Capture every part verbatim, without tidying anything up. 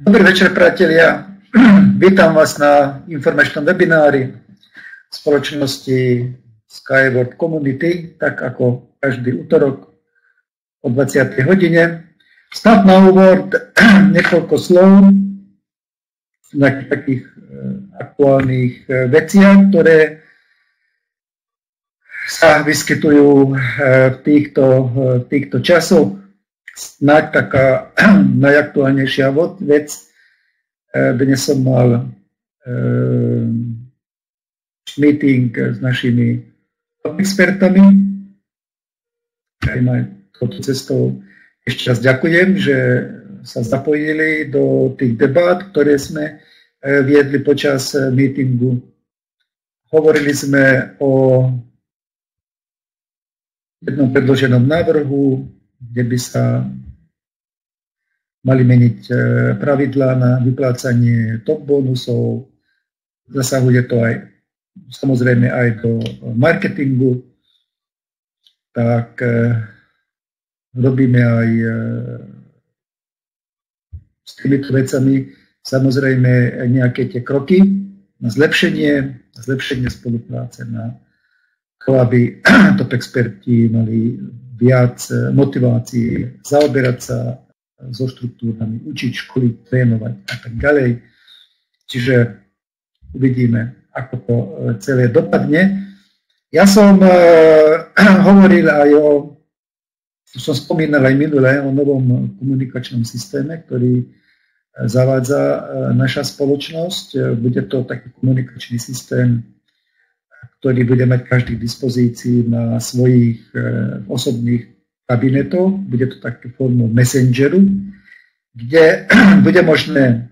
Dobrý večer, priatelia. Vítam vás na informačnom webinári spoločnosti Sky World Community, tak ako každý útorok o dvadsiatej hodine. Snad na úvod niekoľko slov na takých aktuálnych veciach, ktoré sa vyskytujú v týchto, v týchto časoch. Snáď taká najaktuálnejšia vec. Dnes som mal meeting s našimi expertami. Aj touto cestou ešte raz ďakujem, že sa zapojili do tých debát, ktoré sme viedli počas meetingu. Hovorili sme o jednom predloženom návrhu, kde by sa mali meniť pravidlá na vyplácanie top bonusov. Zasahuje to aj, samozrejme aj do marketingu. Tak robíme aj s týmito vecami samozrejme nejaké tie kroky na zlepšenie, zlepšenie spolupráce na to, aby top experti mali viac motivácií zaoberať sa so štruktúrami, učiť, školiť, trénovať a tak ďalej. Čiže uvidíme, ako to celé dopadne. Ja som hovoril aj o, som spomínal aj minule, o novom komunikačnom systéme, ktorý zavádza naša spoločnosť. Bude to taký komunikačný systém, ktorý bude mať každý k dispozícii na svojich osobných kabinetoch. Bude to takú formu messengeru, kde bude možné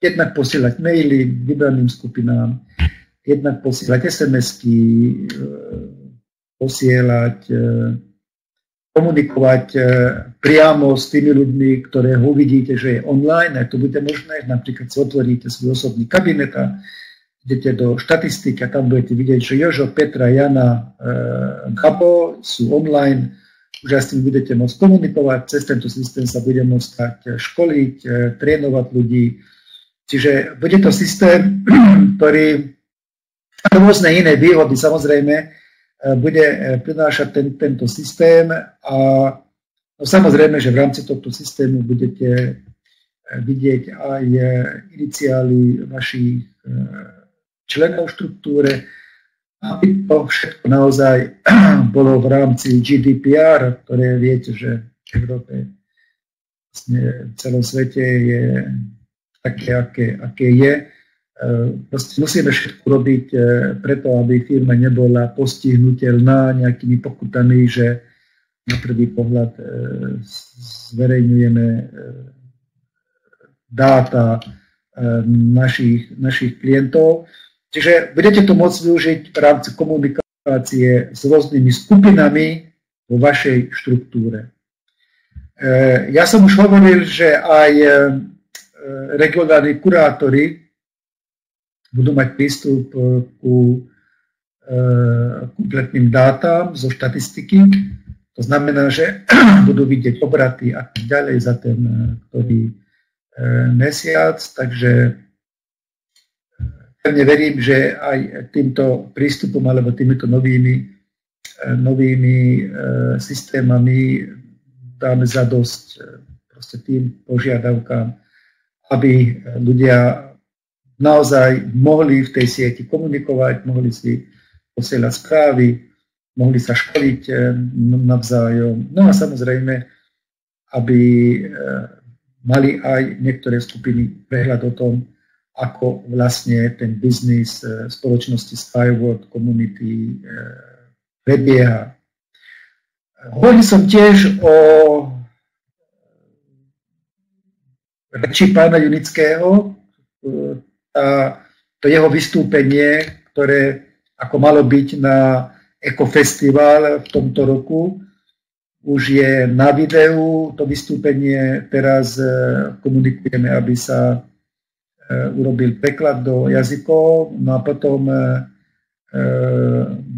jednak posílať maily vybraným skupinám, jednak posílať es em esky, posílať, komunikovať priamo s tými ľuďmi, ktorého uvidíte, že je online, aj to bude možné, napríklad si otvoríte svoj osobný kabinet a idete do štatistiky a tam budete vidieť, že Jožo, Petra, Jana, Gabo sú online, už aj s tým budete môcť komunikovať, cez tento systém sa bude môcť stať školiť, trénovať ľudí. Čiže bude to systém, ktorý rôzne iné výhody samozrejme bude prinášať ten, tento systém a no, samozrejme, že v rámci tohto systému budete vidieť aj iniciály vašich členov štruktúre, aby to všetko naozaj bolo v rámci gé dé pé er, ktoré viete, že v Európe, vlastne v celom svete je také, aké, aké je. Proste musíme všetko robiť preto, aby firma nebola postihnutelná nejakými pokutami, že na prvý pohľad zverejňujeme dáta našich, našich klientov. Čiže budete to môcť využiť v rámci komunikácie s rôznymi skupinami vo vašej štruktúre. Ja som už hovoril, že aj regionálni kurátori budú mať prístup ku kompletným dátam zo štatistiky. To znamená, že budú vidieť obraty a tak ďalej za ten, ktorý mesiac, takže pevne verím, že aj týmto prístupom alebo týmito novými, novými systémami dáme zadosť proste tým požiadavkám, aby ľudia naozaj mohli v tej sieti komunikovať, mohli si posielať správy, mohli sa školiť navzájom. No a samozrejme, aby mali aj niektoré skupiny prehľad o tom, ako vlastne ten biznis spoločnosti Sky World Community prebieha. Hovoril som tiež o reči pána Yunitského, to jeho vystúpenie, ktoré ako malo byť na Ekotechnopark Festival v tomto roku. Už je na videu to vystúpenie, teraz komunikujeme, aby sa urobil preklad do jazykov, no a potom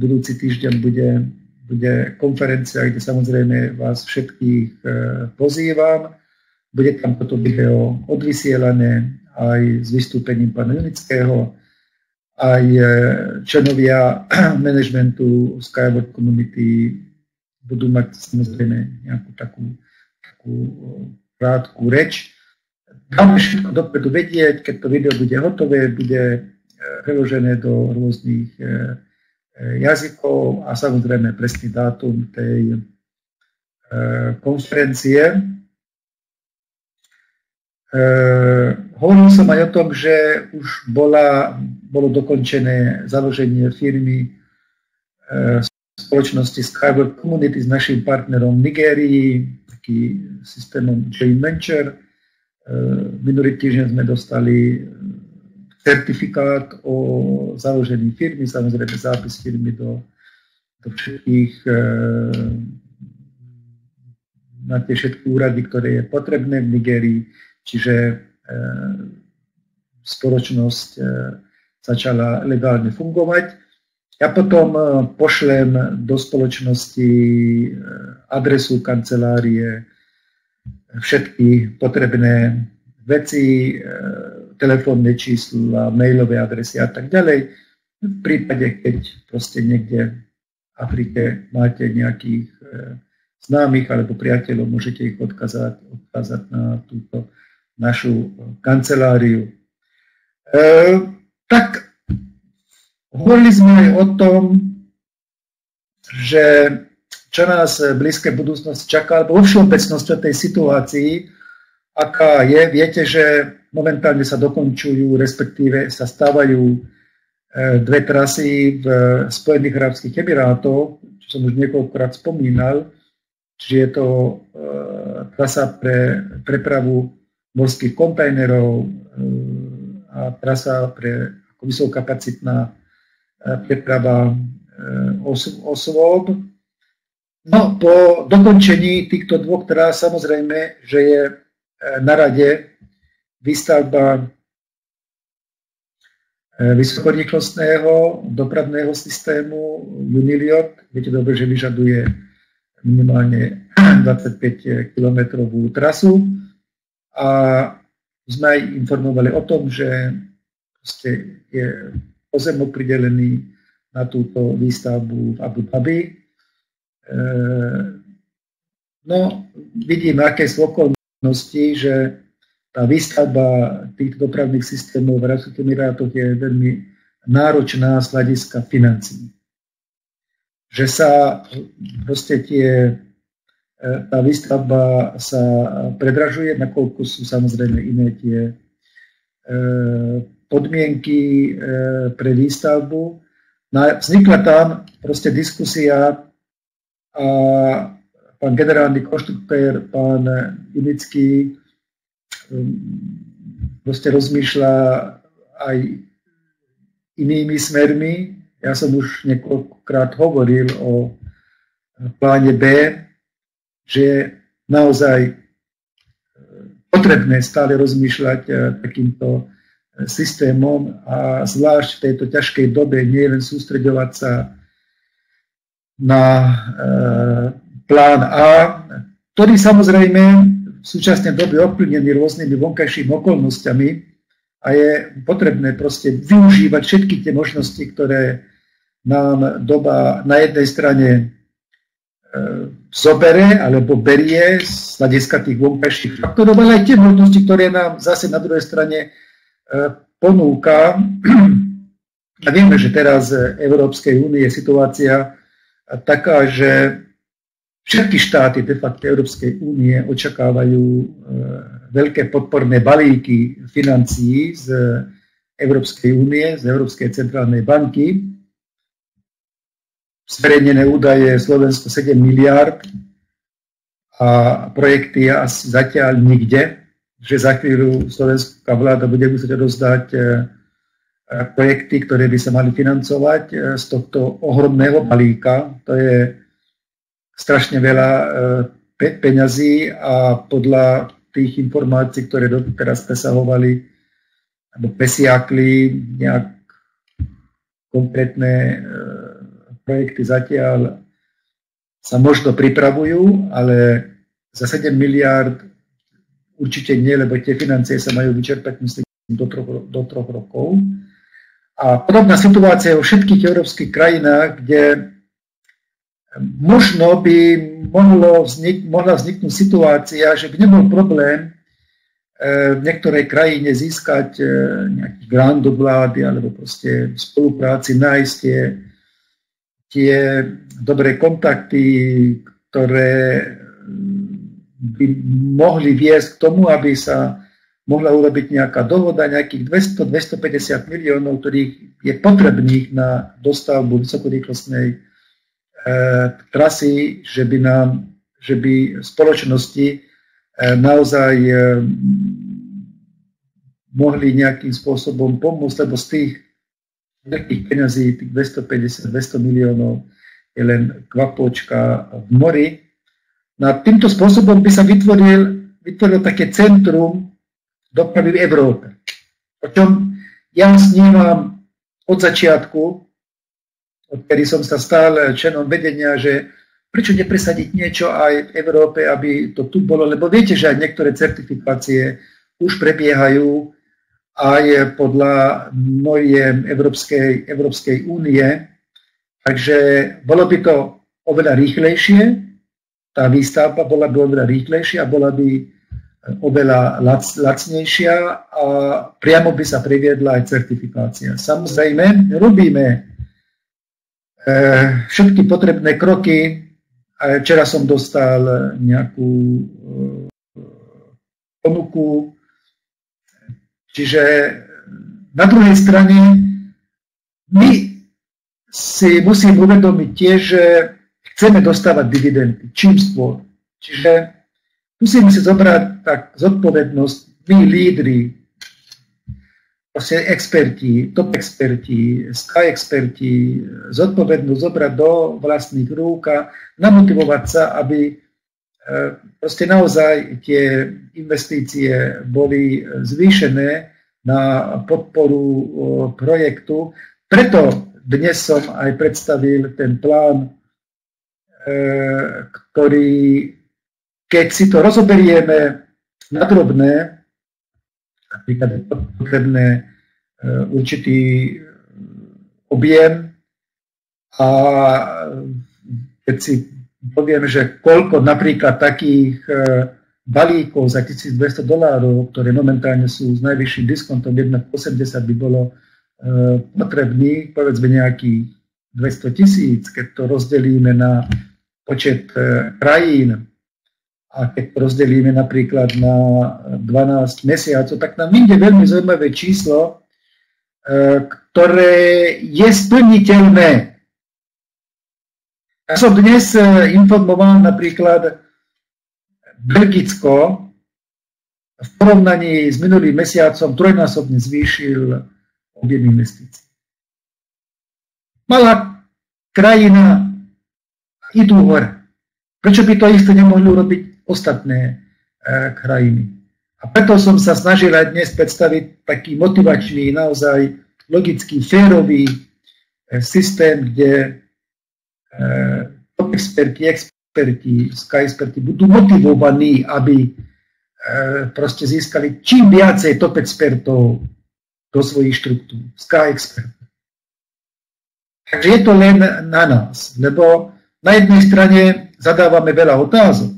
budúci týždeň bude, bude konferencia, kde samozrejme vás všetkých pozývam. Bude tam toto video odvysielané aj s vystúpením pána Yunitského, aj členovia manažmentu Sky World Community budú mať samozrejme nejakú takú, takú krátku reč. Dáme všetko dopredu vedieť, keď to video bude hotové, bude preložené do rôznych jazykov a samozrejme presný dátum tej konferencie. Hovoril som aj o tom, že už bola, bolo dokončené založenie firmy spoločnosti Sky World Community s našim partnerom Nigérii, taký systémom Joint Venture. Minulý týždeň sme dostali certifikát o založení firmy, samozrejme zápis firmy do, do všetkých, na tie všetky úrady, ktoré je potrebné v Nigérii. Čiže e, spoločnosť e, začala legálne fungovať. Ja potom e, pošlem do spoločnosti e, adresu kancelárie, všetky potrebné veci, e, telefónne čísla, mailové adresy a tak ďalej. V prípade, keď proste niekde v Afrike máte nejakých e, známych alebo priateľov, môžete ich odkazať, odkazať na túto našu kanceláriu. E, tak hovorili sme aj o tom, že čo nás v blízkej budúcnosti čaká, alebo vo všeobecnosti tej situácii, aká je. Viete, že momentálne sa dokončujú, respektíve sa stávajú dve trasy v Spojených arabských emirátoch, čo som už niekoľkokrát spomínal, čiže je to trasa pre prepravu morských kontajnerov a trasa pre vysokokapacitná preprava osôb. No, po dokončení týchto dvoch trás samozrejme, že je na rade výstavba vysokorýchlostného dopravného systému Uniliot. Viete dobre, že vyžaduje minimálne dvadsaťpäť kilometrovú trasu. A sme aj informovali o tom, že je pozemok pridelený na túto výstavbu v Abu Dhabi. No, vidíme, aké sú okolnosti, že tá výstavba týchto dopravných systémov v Arabských Emirátoch je veľmi náročná z hľadiska financií. Že sa proste tie tá výstavba sa predražuje, nakoľko sú samozrejme iné tie podmienky pre výstavbu. Vznikla tam proste diskusia a pán generálny konštruktér, pán Yunitský proste rozmýšľa aj inými smermi. Ja som už niekoľkokrát hovoril o pláne B, že je naozaj potrebné stále rozmýšľať takýmto systémom a zvlášť v tejto ťažkej dobe nie len sústreďovať sa na plán A, ktorý samozrejme v súčasnej dobe ovplyvnený rôznymi vonkajšími okolnostiami a je potrebné proste využívať všetky tie možnosti, ktoré nám doba na jednej strane zobere alebo berie z hľadiska tých vonkajších faktorov, ale aj tie možnosti, ktoré nám zase na druhej strane ponúka. A vieme, že teraz v Európskej únii je situácia taká, že všetky štáty de facto Európskej únie očakávajú veľké podporné balíky financií z Európskej únie, z Európskej centrálnej banky. Zverejnené údaje Slovensko sedem miliárd a projekty asi zatiaľ nikde, že za chvíľu slovenská vláda bude musieť rozdať projekty, ktoré by sa mali financovať z tohto ohromného balíka. To je strašne veľa peňazí a podľa tých informácií, ktoré doteraz presahovali alebo presiakli nejak konkrétne projekty zatiaľ sa možno pripravujú, ale za sedem miliárd Určite nie, lebo tie financie sa majú vyčerpať, myslím, do troch, do troch rokov. A podobná situácia je vo všetkých európskych krajinách, kde možno by mohlo vznik, mohla vzniknúť situácia, že by nebol problém v niektorej krajine získať nejaký grant do vlády alebo proste v spolupráci nájsť tie, tie dobré kontakty, ktoré by mohli viesť k tomu, aby sa mohla urobiť nejaká dohoda, nejakých dvesto až dvestopäťdesiat miliónov, ktorých je potrebných na dostavbu vysokorýchlostnej e, trasy, že by, nám, že by spoločnosti naozaj mohli nejakým spôsobom pomôcť, lebo z tých veľkých peňazí, tých dvestopäťdesiat až dvesto miliónov je len kvapočka v mori. No a týmto spôsobom by sa vytvoril, vytvoril také centrum dopravy v Európe. O čom ja snímam od začiatku, odkedy som sa stal členom vedenia, že prečo nepresadiť niečo aj v Európe, aby to tu bolo? Lebo viete, že aj niektoré certifikácie už prebiehajú aj podľa noriem Európskej, Európskej únie. Takže bolo by to oveľa rýchlejšie, tá výstavba bola by oveľa rýchlejšia, bola by oveľa lac, lacnejšia a priamo by sa previedla aj certifikácia. Samozrejme, robíme e, všetky potrebné kroky. A včera som dostal nejakú ponuku, čiže na druhej strane my si musíme uvedomiť tiež, že chceme dostávať dividendy, čím skôr. Čiže musíme si zobrať tak zodpovednosť, my lídri, proste experti, top experti, sky experti, zodpovednosť zobrať do vlastných rúk a namotivovať sa, aby proste naozaj tie investície boli zvýšené na podporu projektu. Preto dnes som aj predstavil ten plán, ktorý, keď si to rozoberieme na drobné, napríklad je potrebné určitý objem a keď si poviem, že koľko napríklad takých balíkov za tisícdvesto dolárov, ktoré momentálne sú s najvyšším diskontom jeden osemdesiat by bolo potrebných, povedzme nejakých dvesto tisíc, keď to rozdelíme na počet krajín, a keď rozdelíme napríklad na dvanásť mesiacov, tak nám vyjde veľmi zaujímavé číslo, ktoré je splniteľné. Ja som dnes informoval napríklad Belgicko v porovnaní s minulým mesiacom trojnásobne zvýšil objem investícií. Malá krajina idú hore. Prečo by to isté nemohli urobiť ostatné e, krajiny. A preto som sa snažil aj dnes predstaviť taký motivačný, naozaj logický, férový e, systém, kde e, top experti, experti, sky experti budú motivovaní, aby e, proste získali čím viacej top expertov do svojich štruktúr, sky expertov. Takže je to len na nás, lebo na jednej strane zadávame veľa otázok.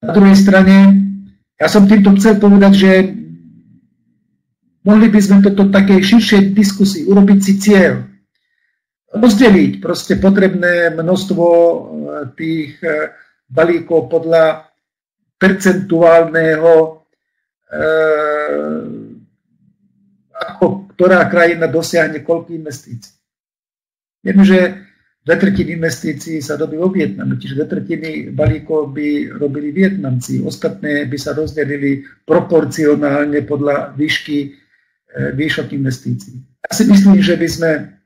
Na druhej strane, ja som týmto chcel povedať, že mohli by sme toto takej širšej diskusii urobiť si cieľ. Rozdeliť proste potrebné množstvo tých balíkov podľa percentuálneho, ako ktorá krajina dosiahne koľko investícií. Viem, že dve tretiny investícií sa robí vo Vietname, čiže dve tretiny balíkov by robili Vietnamci, ostatné by sa rozdelili proporcionálne podľa výšky, výšok investícií. Ja si myslím, že by sme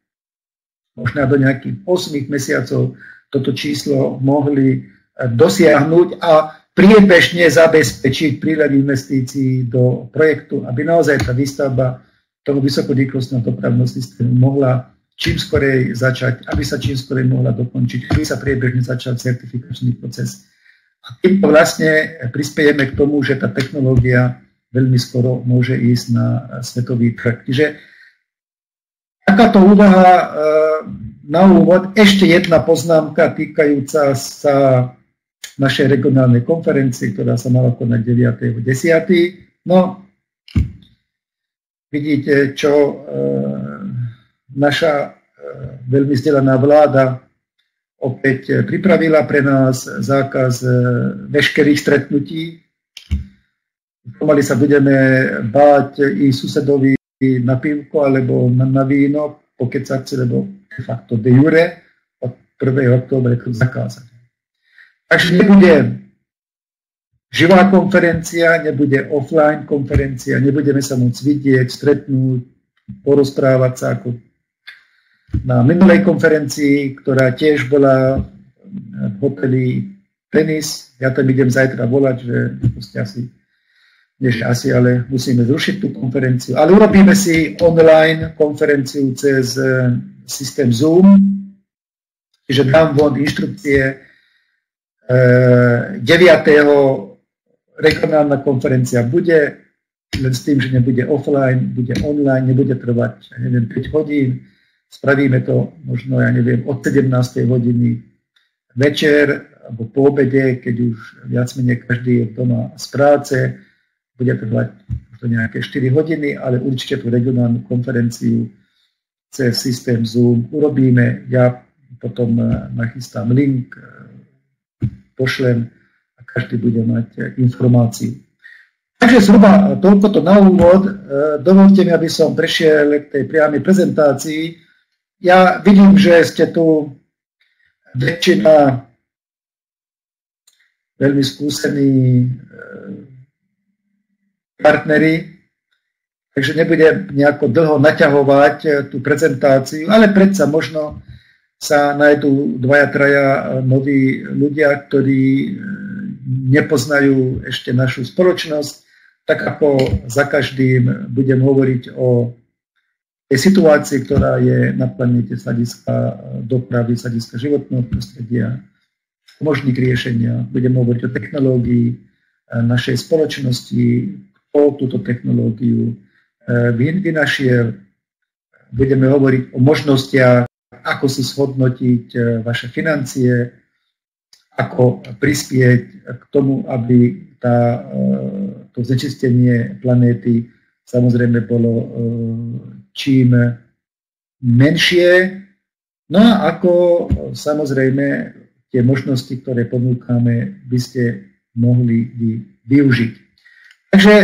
možno do nejakých osem mesiacov toto číslo mohli dosiahnuť a priebežne zabezpečiť prílev investícií do projektu, aby naozaj tá výstavba toho vysokorýchlostného dopravného systému mohla čím skorej začať, aby sa čím skorej mohla dokončiť, aby sa priebežne začal certifikačný proces Týmto vlastne prispiejeme k tomu, že tá technológia veľmi skoro môže ísť na svetový trh. Čiže takáto úvaha na úvod. Ešte jedna poznámka týkajúca sa našej regionálnej konferencii, ktorá sa mala konať deviateho desiateho No, vidíte, čo naša veľmi vzdelaná vláda opäť pripravila pre nás zákaz veškerých stretnutí. Pomaly sa budeme báť i susedovi na pivko alebo na víno, pokiaľ sa chce, lebo de facto de jure od prvého októbra je to zakázané. Takže nebude živá konferencia, nebude offline konferencia, nebudeme sa môcť vidieť, stretnúť, porozprávať sa ako na minulej konferencii, ktorá tiež bola v hoteli Tenis. Ja tam idem zajtra volať, že asi Než asi, ale musíme zrušiť tú konferenciu. Ale urobíme si online konferenciu cez systém Zoom, čiže dám von inštrukcie. deviateho regionálna konferencia bude, len s tým, že nebude offline, bude online, nebude trvať, neviem, päť hodín. Spravíme to možno, ja neviem, od sedemnástej hodiny večer alebo po obede, keď už viac menej každý je doma z práce. Bude trvať to nejaké štyri hodiny, ale určite tú regionálnu konferenciu cez systém Zoom urobíme. Ja potom nachystám link, pošlem a každý bude mať informáciu. Takže zhruba toľkoto na úvod. Dovolte mi, aby som prešiel k tej priamej prezentácii. Ja vidím, že ste tu väčšina veľmi skúsení partneri, takže nebudem nejako dlho naťahovať tú prezentáciu, ale predsa možno sa nájdú dvaja, traja noví ľudia, ktorí nepoznajú ešte našu spoločnosť. Tak ako za každým budem hovoriť o tej situácii, ktorá je na planete z hľadiska dopravy, z hľadiska životného prostredia, možných riešenia. Budem hovoriť o technológii našej spoločnosti, o túto technológiu vynašiel. Budeme hovoriť o možnostiach, ako si zhodnotiť vaše financie, ako prispieť k tomu, aby tá, to znečistenie planéty samozrejme bolo čím menšie. No a ako samozrejme tie možnosti, ktoré ponúkame, by ste mohli využiť. Takže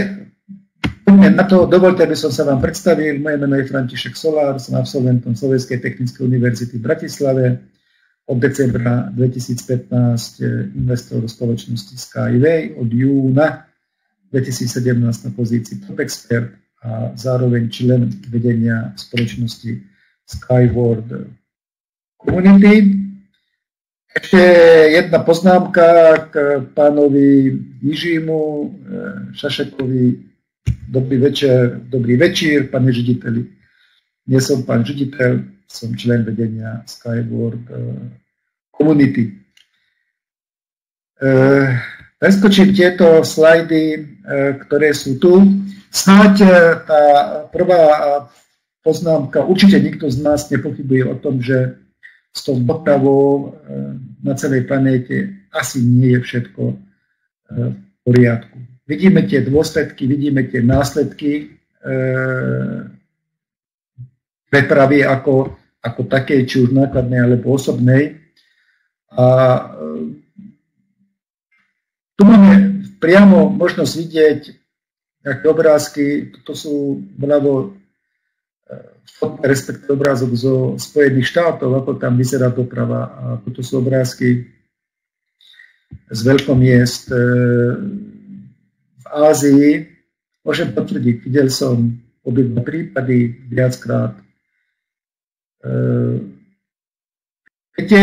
na to dovolte, aby som sa vám predstavil. Moje meno je František Solár, som absolventom Slovenskej technickej univerzity v Bratislave. Od decembra dvetisícpätnásť investor spoločnosti Skyway, od júna dvetisícsedemnásť na pozícii top expert a zároveň člen vedenia spoločnosti Sky World Community. Ešte jedna poznámka k pánovi Jižimu Šašekovi. Dobrý večer, dobrý večer, pane riaditeľi. Nie som pán riaditeľ, som člen vedenia Skyworld Community. Preskočím tieto slajdy, ktoré sú tu. Snáď tá prvá poznámka, určite nikto z nás nepochybuje o tom, že s tou dopravou na celej planéte asi nie je všetko v poriadku. Vidíme tie dôsledky, vidíme tie následky prepravy ako, ako také, či už nákladnej alebo osobnej. A tu máme priamo možnosť vidieť nejaké obrázky. Toto sú vľavo respektive obrázok zo Spojených štátov, ako tam vyzerá doprava. A toto sú obrázky z veľkomiest Ázii. Môžem potvrdiť, videl som obidva prípady viackrát. Viete,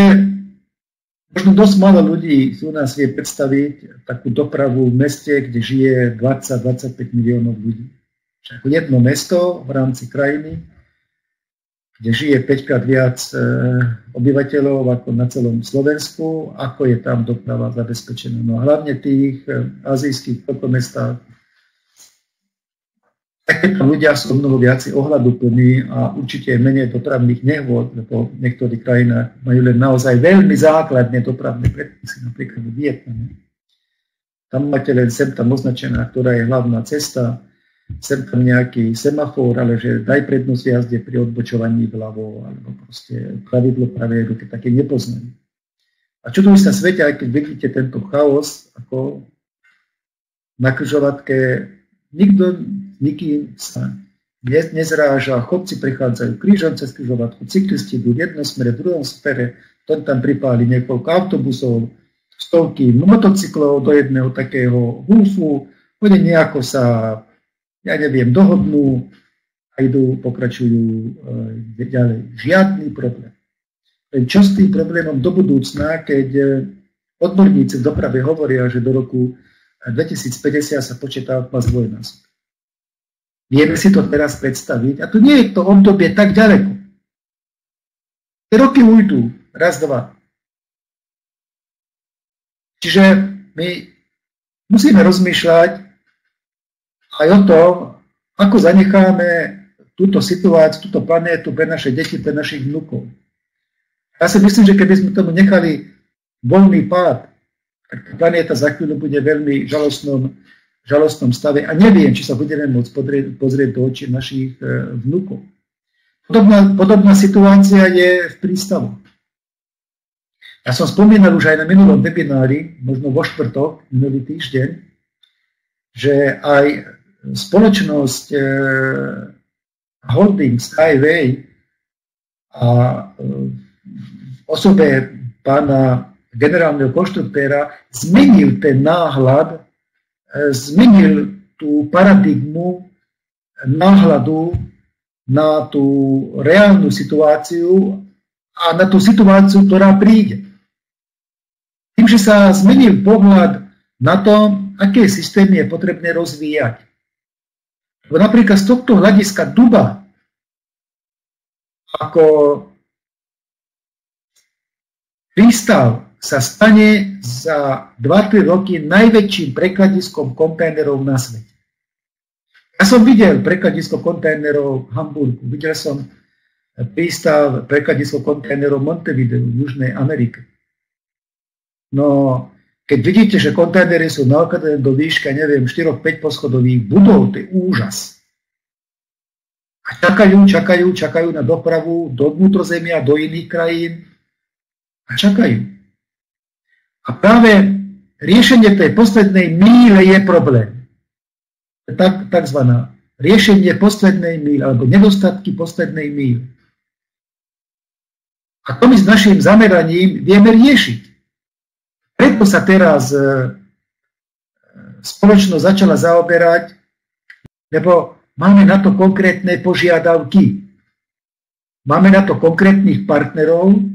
možno dosť málo ľudí u nás vie predstaviť takú dopravu v meste, kde žije dvadsať až dvadsaťpäť miliónov ľudí. Jedno mesto v rámci krajiny kde žije päťkrát viac obyvateľov ako na celom Slovensku, ako je tam doprava zabezpečená. No hlavne tých azijských veľkomestách. Takéto ľudia sú mnoho viac ohľaduplní a určite menej dopravných nehôd, lebo v niektorých krajinách majú len naozaj veľmi základné dopravné predpisy, napríklad v Vietname. Tam máte len sem tam označená, ktorá je hlavná cesta, sem tam nejaký semafor, ale že daj prednosť jazde pri odbočovaní vľavo, alebo proste pravidlo pravej ruky, také nepoznajú. A čo to my sa svete, aj keď vidíte tento chaos, ako na križovatke, nikto nikým sa nezráža, chodci prechádzajú krížom cez križovatku, cyklisti idú v jednom smere, v druhom smere, tam tam pripáli niekoľko autobusov, stovky motocyklov do jedného takého húfu, oni nejako sa ja neviem, dohodnú a idú, pokračujú e, ďalej. Žiadny problém. Čo s tým problémom do budúcna, keď odborníci v doprave hovoria, že do roku dvetisícpäťdesiat sa počíta odpad dvojnásobne. Vieme si to teraz predstaviť a tu nie je to obdobie tak ďaleko. Tie roky ujdú, raz, dva. Čiže my musíme rozmýšľať aj o tom, ako zanecháme túto situáciu, túto planétu pre naše deti, pre našich vnukov. Ja si myslím, že keby sme tomu nechali voľný pád, tak planéta za chvíľu bude veľmi žalostnom, žalostnom stave a neviem, či sa budeme môcť pozrieť, pozrieť do očí našich vnukov. Podobná, podobná situácia je v prístavoch. Ja som spomínal už aj na minulom webinári, možno vo štvrtok, minulý týždeň, že aj spoločnosť eh, Holding Skyway a eh, v osobe pána generálneho konštruktéra zmenil ten náhľad, eh, zmenil tú paradigmu náhľadu na tú reálnu situáciu a na tú situáciu, ktorá príde. Tým, že sa zmenil pohľad na to, aké systémy je potrebné rozvíjať. Lebo napríklad z tohto hľadiska Duba ako prístav sa stane za dva až tri roky najväčším prekladiskom kontajnerov na svete. Ja som videl prekladisko kontajnerov v Hamburgu, videl som prístav prekladisko kontajnerov v Montevideu v Južnej Amerike. No, keď vidíte, že kontajnery sú nakladané do výška, neviem, štyri až päť poschodových budov, to je úžas. A čakajú, čakajú, čakajú na dopravu do vnútrozemia, do iných krajín a čakajú. A práve riešenie tej poslednej míle je problém. Tak, takzvaná riešenie poslednej míle, alebo nedostatky poslednej míle. A to my s našim zameraním vieme riešiť. Preto sa teraz spoločnosť začala zaoberať, lebo máme na to konkrétne požiadavky. Máme na to konkrétnych partnerov,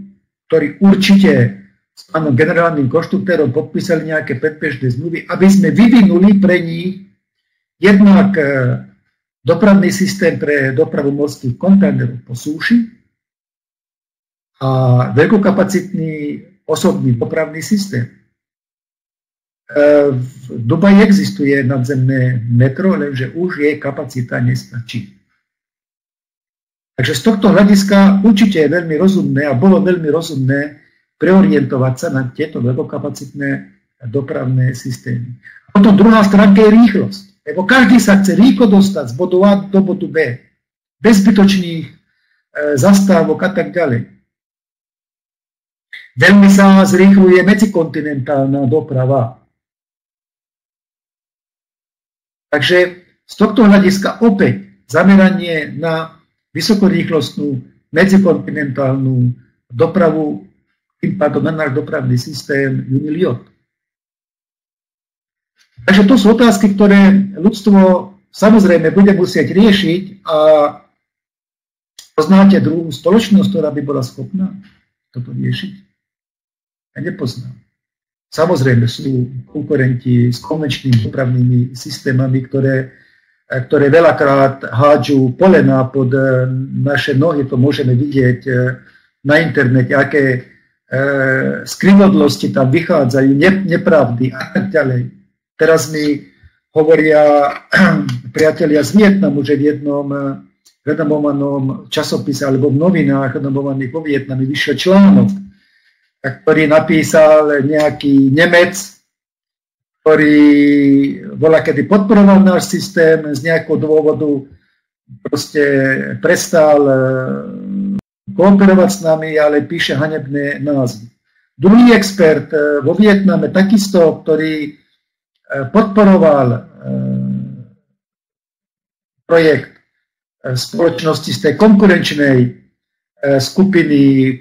ktorí určite s pánom generálnym konštruktérom podpísali nejaké predbežné zmluvy, aby sme vyvinuli pre nich jednak dopravný systém pre dopravu morských kontajnerov po súši a veľkokapacitný osobný dopravný systém. V Dubaji existuje nadzemné metro, lenže už jej kapacita nestačí. Takže z tohto hľadiska určite je veľmi rozumné a bolo veľmi rozumné preorientovať sa na tieto veľkokapacitné dopravné systémy. A potom druhá stránka je rýchlosť. Lebo každý sa chce rýchlo dostať z bodu A do bodu B. Bez zbytočných zastávok a tak ďalej. Veľmi sa zrýchľuje medzikontinentálna doprava. Takže z tohto hľadiska opäť zameranie na vysokorýchlostnú medzikontinentálnu dopravu, tým pádom na náš dopravný systém Uniliot. Takže to sú otázky, ktoré ľudstvo samozrejme bude musieť riešiť a poznáte druhú spoločnosť, ktorá by bola schopná toto riešiť. Ja nepoznám. Samozrejme sú konkurenti s komerčnými dopravnými systémami, ktoré ktoré veľakrát hádžu polená pod naše nohy, to môžeme vidieť na internete, aké skrivodlosti tam vychádzajú, nepravdy a tak ďalej. Teraz mi hovoria priatelia z Vietnamu, že v jednom renomovanom časopise alebo v novinách renomovaných vo Vietname vyšiel článok, ktorý napísal nejaký Nemec, ktorý voľakedy podporoval náš systém, z nejakého dôvodu proste prestal kooperovať s nami, ale píše hanebné názvy. Druhý expert vo Vietname, takisto, ktorý podporoval projekt spoločnosti z tej konkurenčnej skupiny,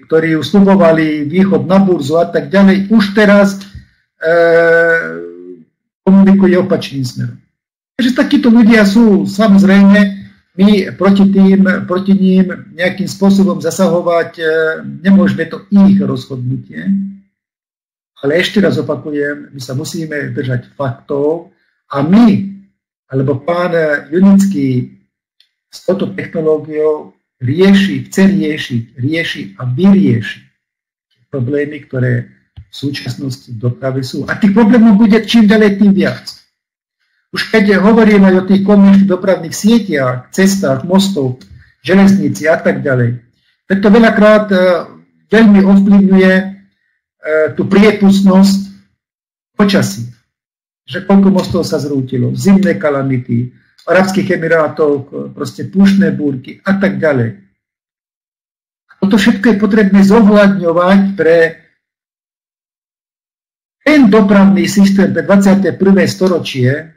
ktorí usľubovali východ na burzu a tak ďalej, už teraz komunikuje opačným smerom. Takže takíto ľudia sú, samozrejme, my proti tým, proti ním nejakým spôsobom zasahovať nemôžeme, to ich rozhodnutie, ale ešte raz opakujem, my sa musíme držať faktov a my, alebo pán Yunitský s touto technológiou rieši, chce riešiť, rieši a vyrieši problémy, ktoré v súčasnosti v doprave sú. A tých problémov bude čím ďalej, tým viac. Už keď hovoríme o tých komunitných dopravných sieťach, cestách, mostov, železnici a tak ďalej, preto veľakrát veľmi ovplyvňuje tú priepustnosť počasí. Že koľko mostov sa zrútilo, zimné kalamity, v Arabských Emirátoch, proste púštne búrky a tak ďalej. Toto všetko je potrebné zohľadňovať pre ten dopravný systém pre dvadsiate prvé storočie,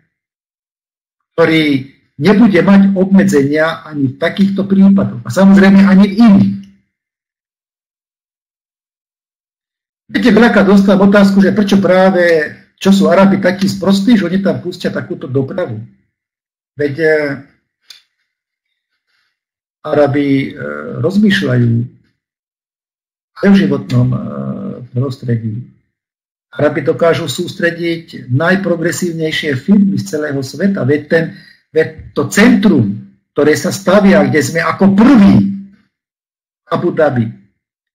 ktorý nebude mať obmedzenia ani v takýchto prípadoch a samozrejme ani v iných. Viete, veľakrát dostávam otázku, že prečo práve, čo sú Arabi takí sprostí, že oni tam pustia takúto dopravu. Veď Arabi rozmýšľajú aj v životnom prostredí. Arabi dokážu sústrediť najprogresívnejšie firmy z celého sveta. Veď, ten, veď to centrum, ktoré sa stavia, kde sme ako prví v Abu Dhabi,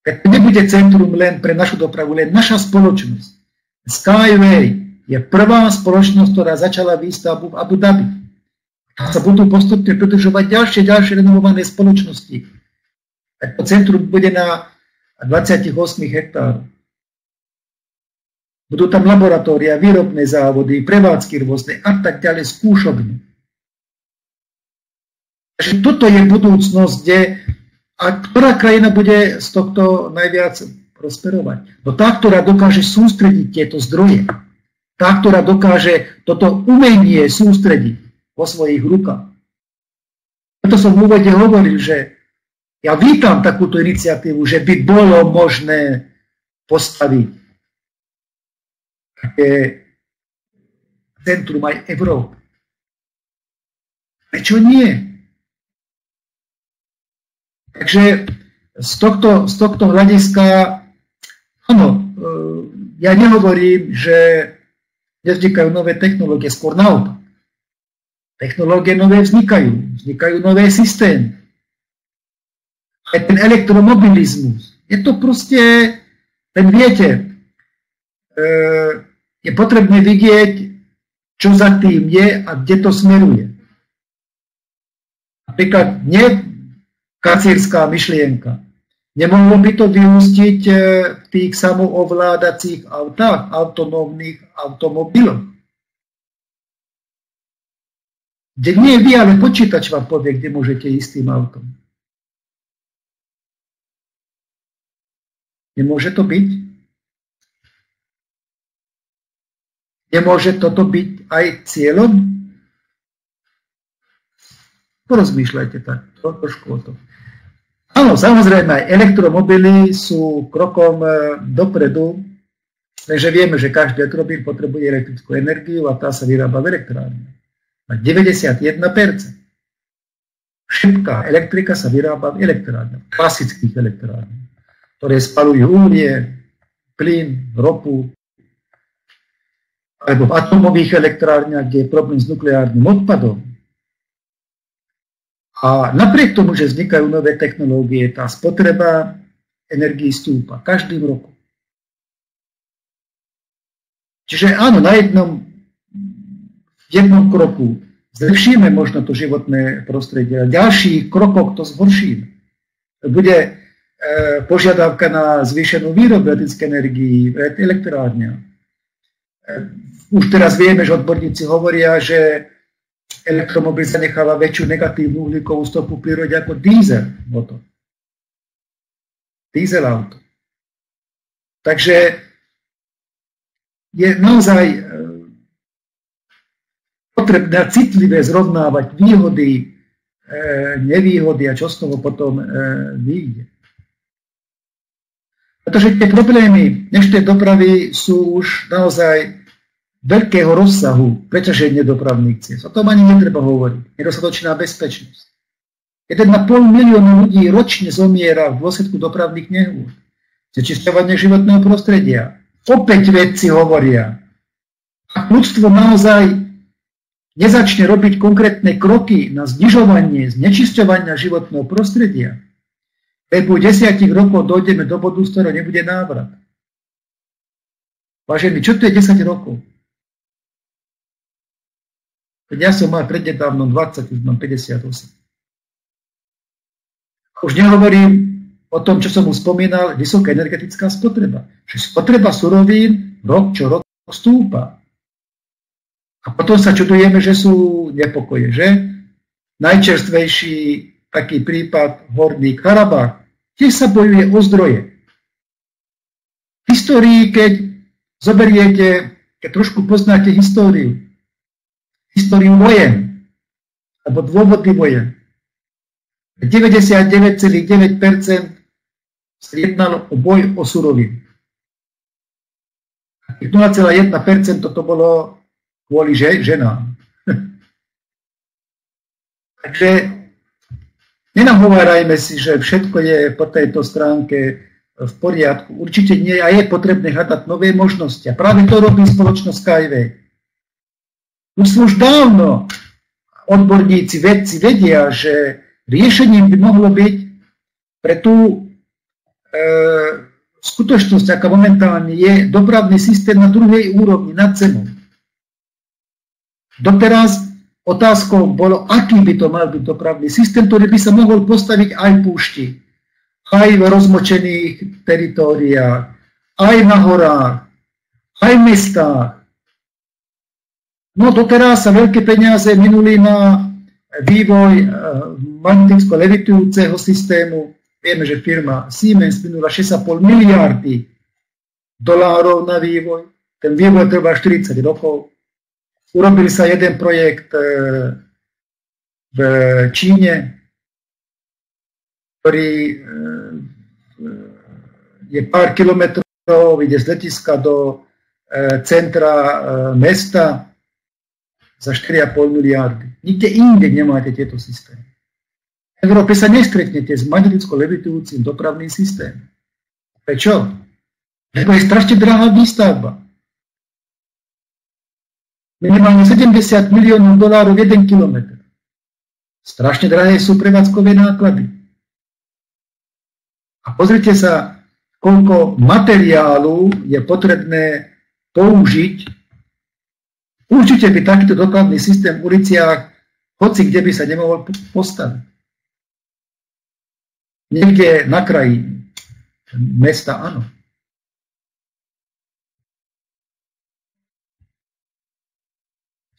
veď nebude centrum len pre našu dopravu, len naša spoločnosť. Skyway je prvá spoločnosť, ktorá začala výstavbu v Abu Dhabi. A sa budú postupne pridružovať ďalšie, ďalšie renovované spoločnosti. Veď to centrum bude na dvadsaťosem hektárov. Budú tam laboratória, výrobné závody, prevádzky rôzne a tak ďalej, skúšobne. Takže toto je budúcnosť, kde a ktorá krajina bude z tohto najviac prosperovať. No tá, ktorá dokáže sústrediť tieto zdroje. Tá, ktorá dokáže toto umenie sústrediť vo svojich rukách. Preto som v úvode hovoril, že ja vítam takúto iniciatívu, že by bolo možné postaviť také centrum aj Európy. Prečo nie? Takže z tohto, z tohto hľadiska, áno, ja nehovorím, že nevznikajú nové technológie, skôr naopak. Technológie nové vznikajú, vznikajú nové systémy. Aj ten elektromobilizmus, je to proste, ten viete, je potrebné vidieť, čo za tým je a kde to smeruje. Napríklad nie kacírska myšlienka. Nemohlo by to vyústiť v tých samoovládacích autách, autonómnych automobiloch. Kde nie vy, ale počítač vám povie, kde môžete ísť tým autom. Nemôže to byť? Nemôže toto byť aj cieľom? Porozmýšľajte tak, trošku o tom. Áno, samozrejme, aj elektromobily sú krokom dopredu, takže vieme, že každý elektromobil potrebuje elektrickú energiu a tá sa vyrába v elektrárni. Na deväťdesiatjeden percent. Všetká elektrika sa vyrába v elektrárni, v klasických elektrárni, ktoré spaľujú uhlie, plyn, ropu, alebo v atomových elektrárniach, kde je problém s nukleárnym odpadom, A napriek tomu, že vznikajú nové technológie, tá spotreba energií stúpa každým rokom. Čiže áno, na jednom, v jednom kroku zlepšíme možno to životné prostredie, a ďalších krokov to zhoršíme. Bude požiadavka na zvýšenú výrobu elektrickej energii, elektrárňa. Už teraz vieme, že odborníci hovoria, že elektromobil sa necháva väčšiu negatívnu uhlíkovú stopu v prírode ako diesel motor. Diesel auto. Takže je naozaj potrebné a citlivé zrovnávať výhody, nevýhody a čo z toho potom vyjde. Pretože tie problémy dnešnej dopravy sú už naozaj veľkého rozsahu preťaženie dopravných ciest. O tom ani netreba hovoriť. Nedostatočná bezpečnosť. jeden a pol milióna ľudí ročne zomiera v dôsledku dopravných nehôd. Znečisťovanie životného prostredia. Opäť vedci hovoria. Ak ľudstvo naozaj nezačne robiť konkrétne kroky na znižovanie znečisťovania životného prostredia, veď po desiatich rokov dojdeme do bodu, z ktorého nebude návrat. Vážení, čo to je desať rokov? Ja som mal prednedávnom dvadsať, už mám päťdesiatosem. Už nehovorím o tom, čo som už spomínal, vysoká energetická spotreba. Čiže spotreba surovín rok čo rok stúpa. A potom sa čudujeme, že sú nepokoje, že? Najčerstvejší taký prípad Horný Karabach, tiež sa bojuje o zdroje. V histórii, keď zoberiete, keď trošku poznáte históriu, históriu vojen, alebo dôvody vojen, deväťdesiatdeväť celých deväť percent sa jednalo o boj o suroviny. nula celá jedna percent toto bolo kvôli ženám. Takže nenahovárajme si, že všetko je po tejto stránke v poriadku. Určite nie a je potrebné hľadať nové možnosti. A práve to robí spoločnosť Skyway. Už už dávno odborníci, vedci vedia, že riešením by mohlo byť pre tú e, skutočnosť, aká momentálne je, dopravný systém na druhej úrovni, nad zemou. Doteraz otázkou bolo, aký by to mal byť dopravný systém, ktorý by sa mohol postaviť aj v púšti, aj v rozmočených teritóriách, aj na horách, aj v mestách. No doteraz sa veľké peniaze minuli na vývoj magneticko-levitujúceho systému. Vieme, že firma Siemens minula šesť celá päť miliardy dolárov na vývoj. Ten vývoj trvá štyridsať rokov. Urobil sa jeden projekt v Číne, ktorý je pár kilometrov, ide z letiska do centra mesta za štyri celé päť miliardy. Nikde inde nemáte tieto systémy. V Európe sa nestretnete s magneticko-levitujúcim dopravným systémom. Prečo? Lebo je strašne drahá výstavba. Minimálne sedemdesiat miliónov dolárov jeden kilometr. Strašne drahé sú prevádzkové náklady. A pozrite sa, koľko materiálu je potrebné použiť. Určite by takýto dopravný systém v uliciach, hoci kde by sa nemohol postaviť. Niekde na kraji mesta, áno.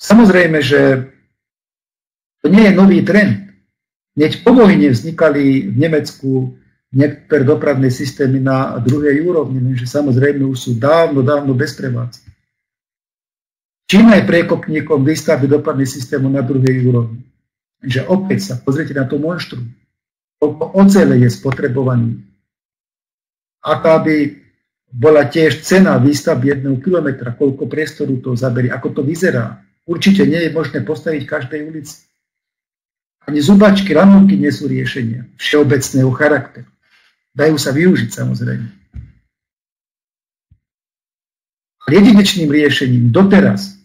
Samozrejme, že to nie je nový trend. Hneď po vojne vznikali v Nemecku niektoré dopravné systémy na druhej úrovni, lenže samozrejme už sú dávno, dávno bez prevádzky. Čína je priekopníkom výstavby dopravných systémov na druhej úrovni. Takže opäť sa pozrite na to monštrum. Koľko ocele je spotrebovaný. Aká by bola tiež cena výstavby jedného kilometra, koľko priestoru to zaberie, ako to vyzerá. Určite nie je možné postaviť každej ulici. Ani zubačky, ramovky nie sú riešenia všeobecného charakteru. Dajú sa využiť, samozrejme. Jedinečným riešením doteraz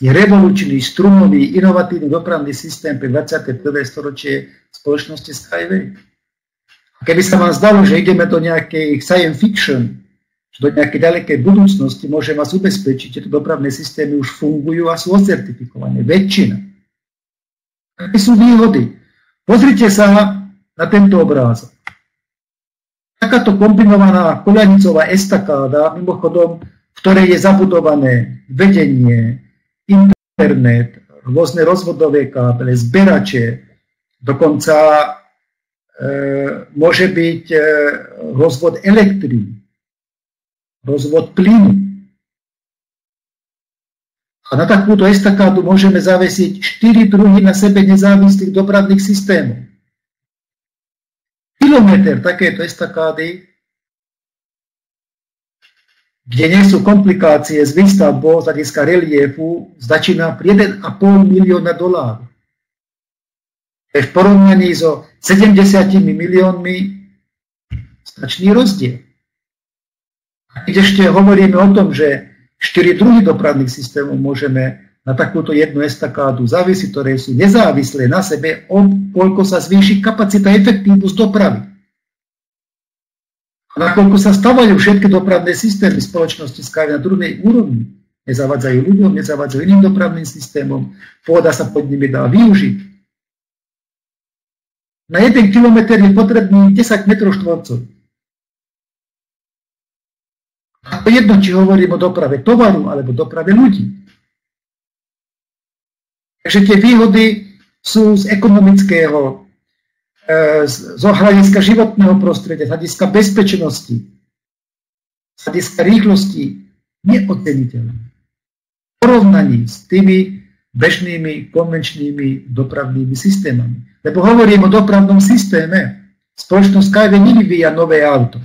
je revolučný, strumový, inovatívny dopravný systém pre dvadsiate prvé storočie spoločnosti Skyway. A keby sa vám zdalo, že ideme do nejakej science fiction, do nejakej ďalekej budúcnosti, môžem vás ubezpečiť, že tieto dopravné systémy už fungujú a sú ocertifikované. Väčšina. Aké sú výhody? Pozrite sa na tento obrázok. Takáto kombinovaná koľajnicová estakáda, mimochodom, v ktorej je zabudované vedenie, internet, rôzne rozvodové káble, zberače, dokonca e, môže byť e, rozvod elektriny, rozvod plynu. A na takúto estakádu môžeme zavesiť štyri druhy na sebe nezávislých dopravných systémov. Kilometr takéto estakády, kde nie sú komplikácie s výstavbou z hľadiska reliefu, začína pri jeden a pol milióna dolárov. V porovnaní so sedemdesiatimi miliónmi značný rozdiel. A keď ešte hovoríme o tom, že štyri druhy dopravných systémov môžeme na takúto jednu estakádu zavesiť, ktoré sú nezávislé na sebe, od koľko sa zvýši kapacita efektívnosť dopravy. A nakoľko sa stavajú všetky dopravné systémy spoločnosti Skyway na druhej úrovni, nezavádzajú ľuďom, nezavádzajú iným dopravným systémom, pôda sa pod nimi dá využiť. Na jeden kilometr je potrebný desať metrov štvorcových. A to jedno, či hovorím o doprave tovaru alebo doprave ľudí. Takže tie výhody sú z ekonomického, z hľadiska životného prostredia, z hľadiska bezpečnosti, z hľadiska rýchlosti neoceniteľné. V porovnaní s tými bežnými konvenčnými dopravnými systémami. Lebo hovorím o dopravnom systéme. Spoločnosť Skyway nevyvíja nové auto,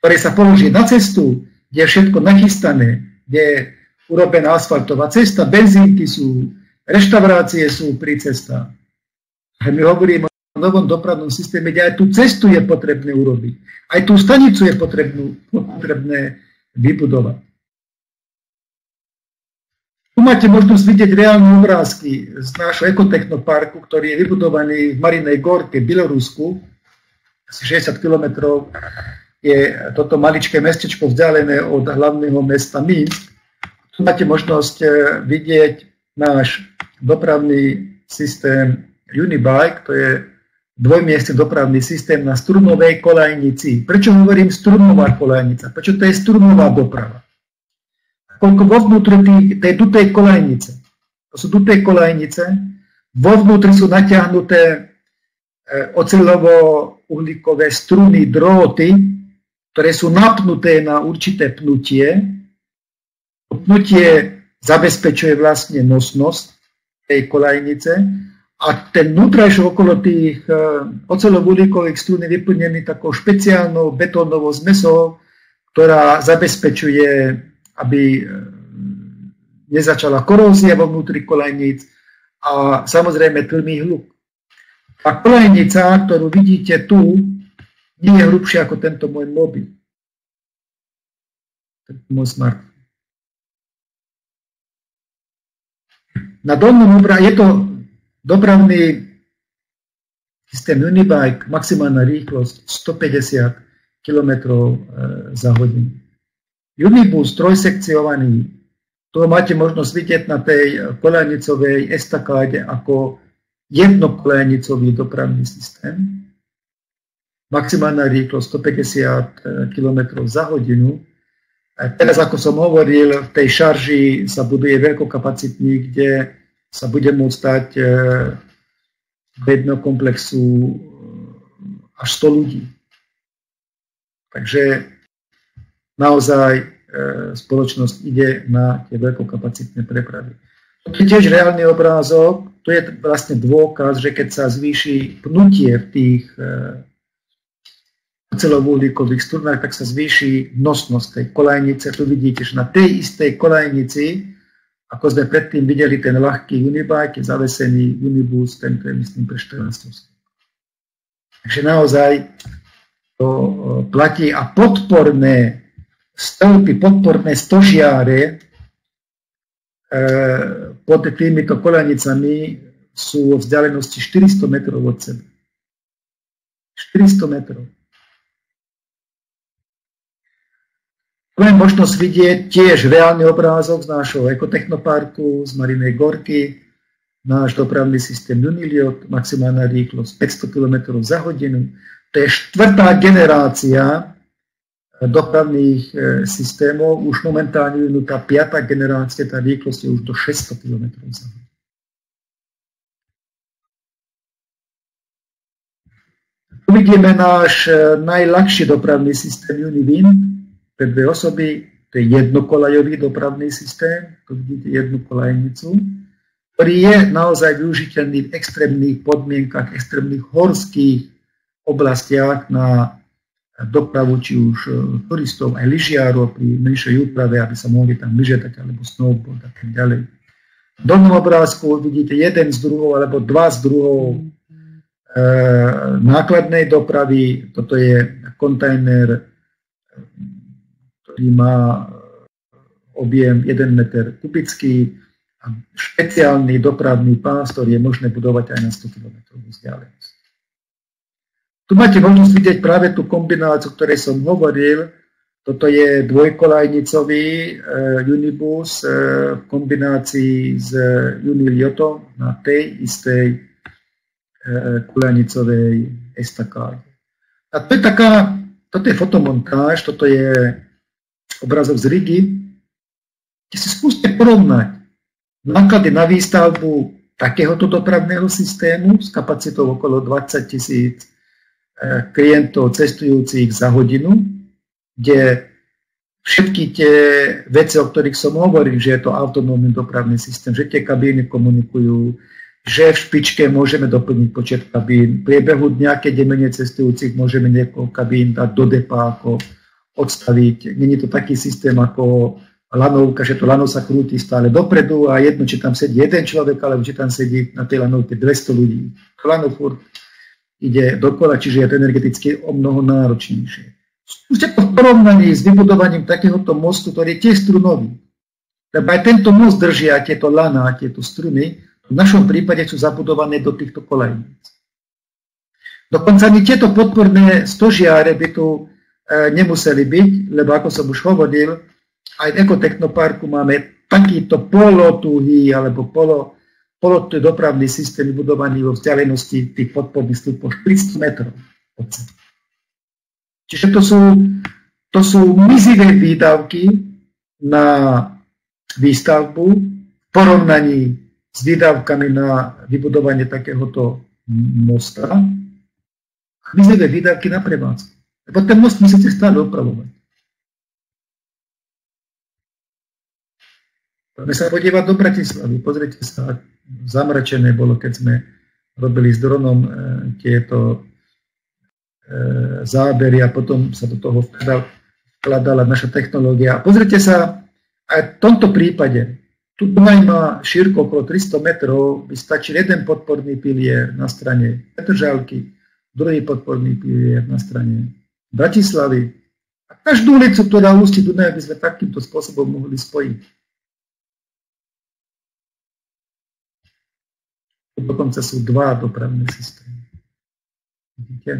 ktoré sa položí na cestu, kde je všetko nachystané, kde je urobená asfaltová cesta, benzínky sú, reštaurácie sú pri cestách. My hovoríme v novom dopravnom systéme, kde aj tú cestu je potrebné urobiť. Aj tú stanicu je potrebnú, potrebné vybudovať. Tu máte možnosť vidieť reálne obrázky z nášho ekotechnoparku, ktorý je vybudovaný v Marinej Gorke, Bielorusku. Asi šesťdesiat kilometrov je toto maličké mestečko vzdialené od hlavného mesta Minsk. Tu máte možnosť vidieť náš dopravný systém Unibike, to je dvojmiestny dopravný systém na strumovej koľajnici. Prečo hovorím strumová koľajnica? Prečo to je strumová doprava? Koľko vo vnútri tej dutej koľajnice? To sú duté koľajnice. Vo vnútri sú natiahnuté oceľovo-uhlíkové struny, drôty, ktoré sú napnuté na určité pnutie. Pnutie zabezpečuje vlastne nosnosť tej koľajnice. A ten vnútrajšok okolo tých oceľovo-uhlíkových strún je vyplnený takou špeciálnou betónovou zmesou, ktorá zabezpečuje, aby nezačala korózia vo vnútri koľajníc a samozrejme tlmí hluk. A koľajnica, ktorú vidíte tu, nie je hrubšia ako tento môj mobil. Tento môj smartfón. Na dolnom obrázku je to dopravný systém Unibike, maximálna rýchlosť stopäťdesiat kilometrov za hodinu. Unibus, trojsekciovaný, toho máte možnosť vidieť na tej koľajnicovej estakáde ako jednokoľajnicový dopravný systém. Maximálna rýchlosť stopäťdesiat kilometrov za hodinu. Teraz, ako som hovoril, v tej Šarži sa buduje veľkokapacitný, kde sa bude môcť stať do jedného komplexu až sto ľudí. Takže naozaj spoločnosť ide na tie veľkokapacitné prepravy. To je tiež reálny obrázok, to je vlastne dôkaz, že keď sa zvýši pnutie v tých oceľovo-uhlíkových strunách, tak sa zvýši nosnosť tej koľajnice. Tu vidíte, že na tej istej koľajnici, ako sme predtým videli ten ľahký Unibike, zavesený Unibus, ten je myslím pre štrnásť. Takže naozaj to platí a podporné stĺpy, podporné stožiare pod týmito koľajnicami sú vzdialenosti štyristo metrov od seba. štyristo metrov. Tu je možnosť vidieť tiež reálny obrázok z nášho ekotechnoparku, z Marinej Gorky, náš dopravný systém Uniliot, maximálna rýchlosť päťsto kilometrov za hodinu. To je štvrtá generácia dopravných systémov, už momentálne tá piatá generácia, tá rýchlosť je už do šesťsto kilometrov za hodinu. Uvidíme náš najľahší dopravný systém Univind, pre dve osoby, to je jednokolajový dopravný systém, to vidíte jednu kolajnicu, ktorý je naozaj využiteľný v extrémnych podmienkach, extrémnych horských oblastiach na dopravu, či už turistov, aj lyžiárov pri menšej úprave, aby sa mohli tam lyžetať, alebo snowboard a tak ďalej. V dolnom obrázku vidíte jeden z druhov, alebo dva z druhov nákladnej dopravy, toto je kontajner, ktorý má objem jeden meter kubický a špeciálny dopravný pás, ktorý je možné budovať aj na sto kilometrov vzdialenosť. Tu máte možnosť vidieť práve tú kombináciu, o ktorej som hovoril. Toto je dvojkolajnicový Unibus v kombinácii s Uniliotom na tej istej kolajnicovej estakáde. A to je taká Toto je fotomontáž, toto je obrazov z Rigi, kde si skúste porovnať náklady na výstavbu takéhoto dopravného systému s kapacitou okolo dvadsať tisíc klientov cestujúcich za hodinu, kde všetky tie veci, o ktorých som hovoril, že je to autonómny dopravný systém, že tie kabíny komunikujú, že v špičke môžeme doplniť počet kabín. V priebehu dňa, keď je menej cestujúcich, môžeme niekoľko kabín dať do depa, ako odstaviť. Není to taký systém ako lanovka, že to lanov sa krúti stále dopredu a jedno, či tam sedí jeden človek, alebo či tam sedí na tej lanovke dvesto ľudí. Lanov furt ide dokola, čiže je to energeticky o mnoho náročnejšie. Skúste to v porovnaní s vybudovaním takéhoto mostu, ktorý je tiež strunový. Lebo aj tento most držia tieto lana, tieto struny. V našom prípade sú zabudované do týchto kolejníc. Dokonca ani tieto podporné stožiare by tu nemuseli byť, lebo ako som už hovoril, aj v ekotechnoparku máme takýto polotuhý alebo polotuhý dopravný systém vybudovaný vo vzdialenosti tých podporných stĺpov štyridsať metrov. Čiže to sú mizivé výdavky na výstavbu v porovnaní s výdavkami na vybudovanie takéhoto mosta a mizivé výdavky na prevádzku. Lebo ten most musíte stále opravovať. Poďme sa podívať do Bratislavy. Pozrite sa, zamračené bolo, keď sme robili s dronom tieto zábery a potom sa do toho vkladala naša technológia. A pozrite sa, aj v tomto prípade tu Dunaj má šírku okolo tristo metrov, by stačil jeden podporný pilier na strane Petržalky, druhý podporný pilier na strane Bratislavy. A každú ulicu, ktorá ústí Dunaja, by sme takýmto spôsobom mohli spojiť. Dokonca sú dva dopravné systémy. Vidíte?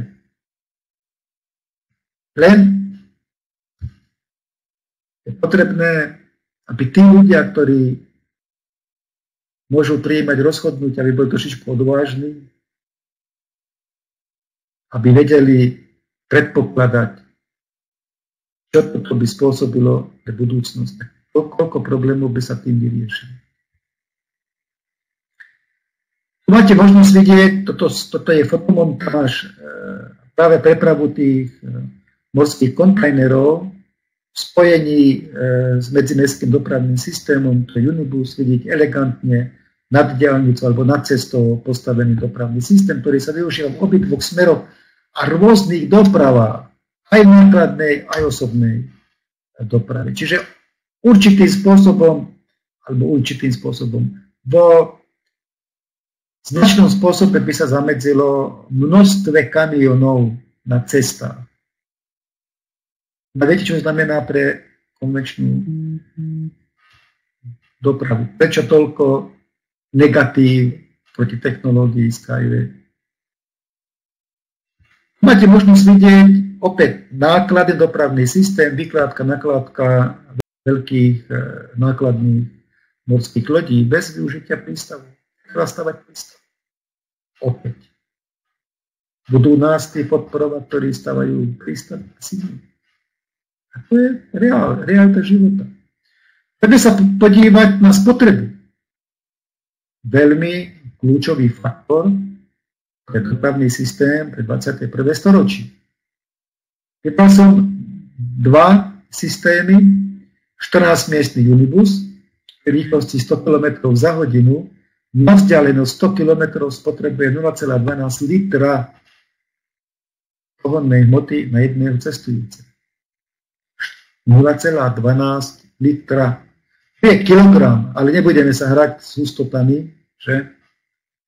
Len je potrebné, aby tí ľudia, ktorí môžu prijímať rozhodnutia, aby boli trošičku odvážni, aby vedeli predpokladať, čo toto by spôsobilo pre budúcnosť, koľko problémov by sa tým vyriešilo. Tu máte možnosť vidieť, toto je fotomontáž práve prepravu tých morských kontajnerov v spojení s medzimestským dopravným systémom, to je Unibus, vidíte elegantne nad diaľnicu alebo nad cestou postavený dopravný systém, ktorý sa využíva v obidvoch smeroch a rôznych dopravách, aj nákladnej, aj osobnej doprave. Čiže určitým spôsobom, alebo určitým spôsobom, vo značnom spôsobe by sa zamedzilo množstve kamionov na cestách. A viete, čo znamená pre konvenčnú dopravy. Prečo toľko negatív proti technológii Skyway? Máte možnosť vidieť opäť náklady, dopravný systém, vykládka, nakládka veľkých nákladných morských lodí bez využitia prístavu. Treba stavať prístav. Opäť. Budú nás tí podporovať, ktorí stavajú prístav. A to je reál, realita života. Treba sa podívať na spotrebu. Veľmi kľúčový faktor pre dopravný systém pre dvadsiate prvé storočí. Vypal som dva systémy, štrnásťmiestny Unibus v rýchlosti sto kilometrov za hodinu, na vzdialenosť sto kilometrov spotrebuje nula celá dvanásť litra pohonnej hmoty na jedného cestujúceho. nula celá dvanásť litra. päť kilogramov, ale nebudeme sa hrať s hustotami, že?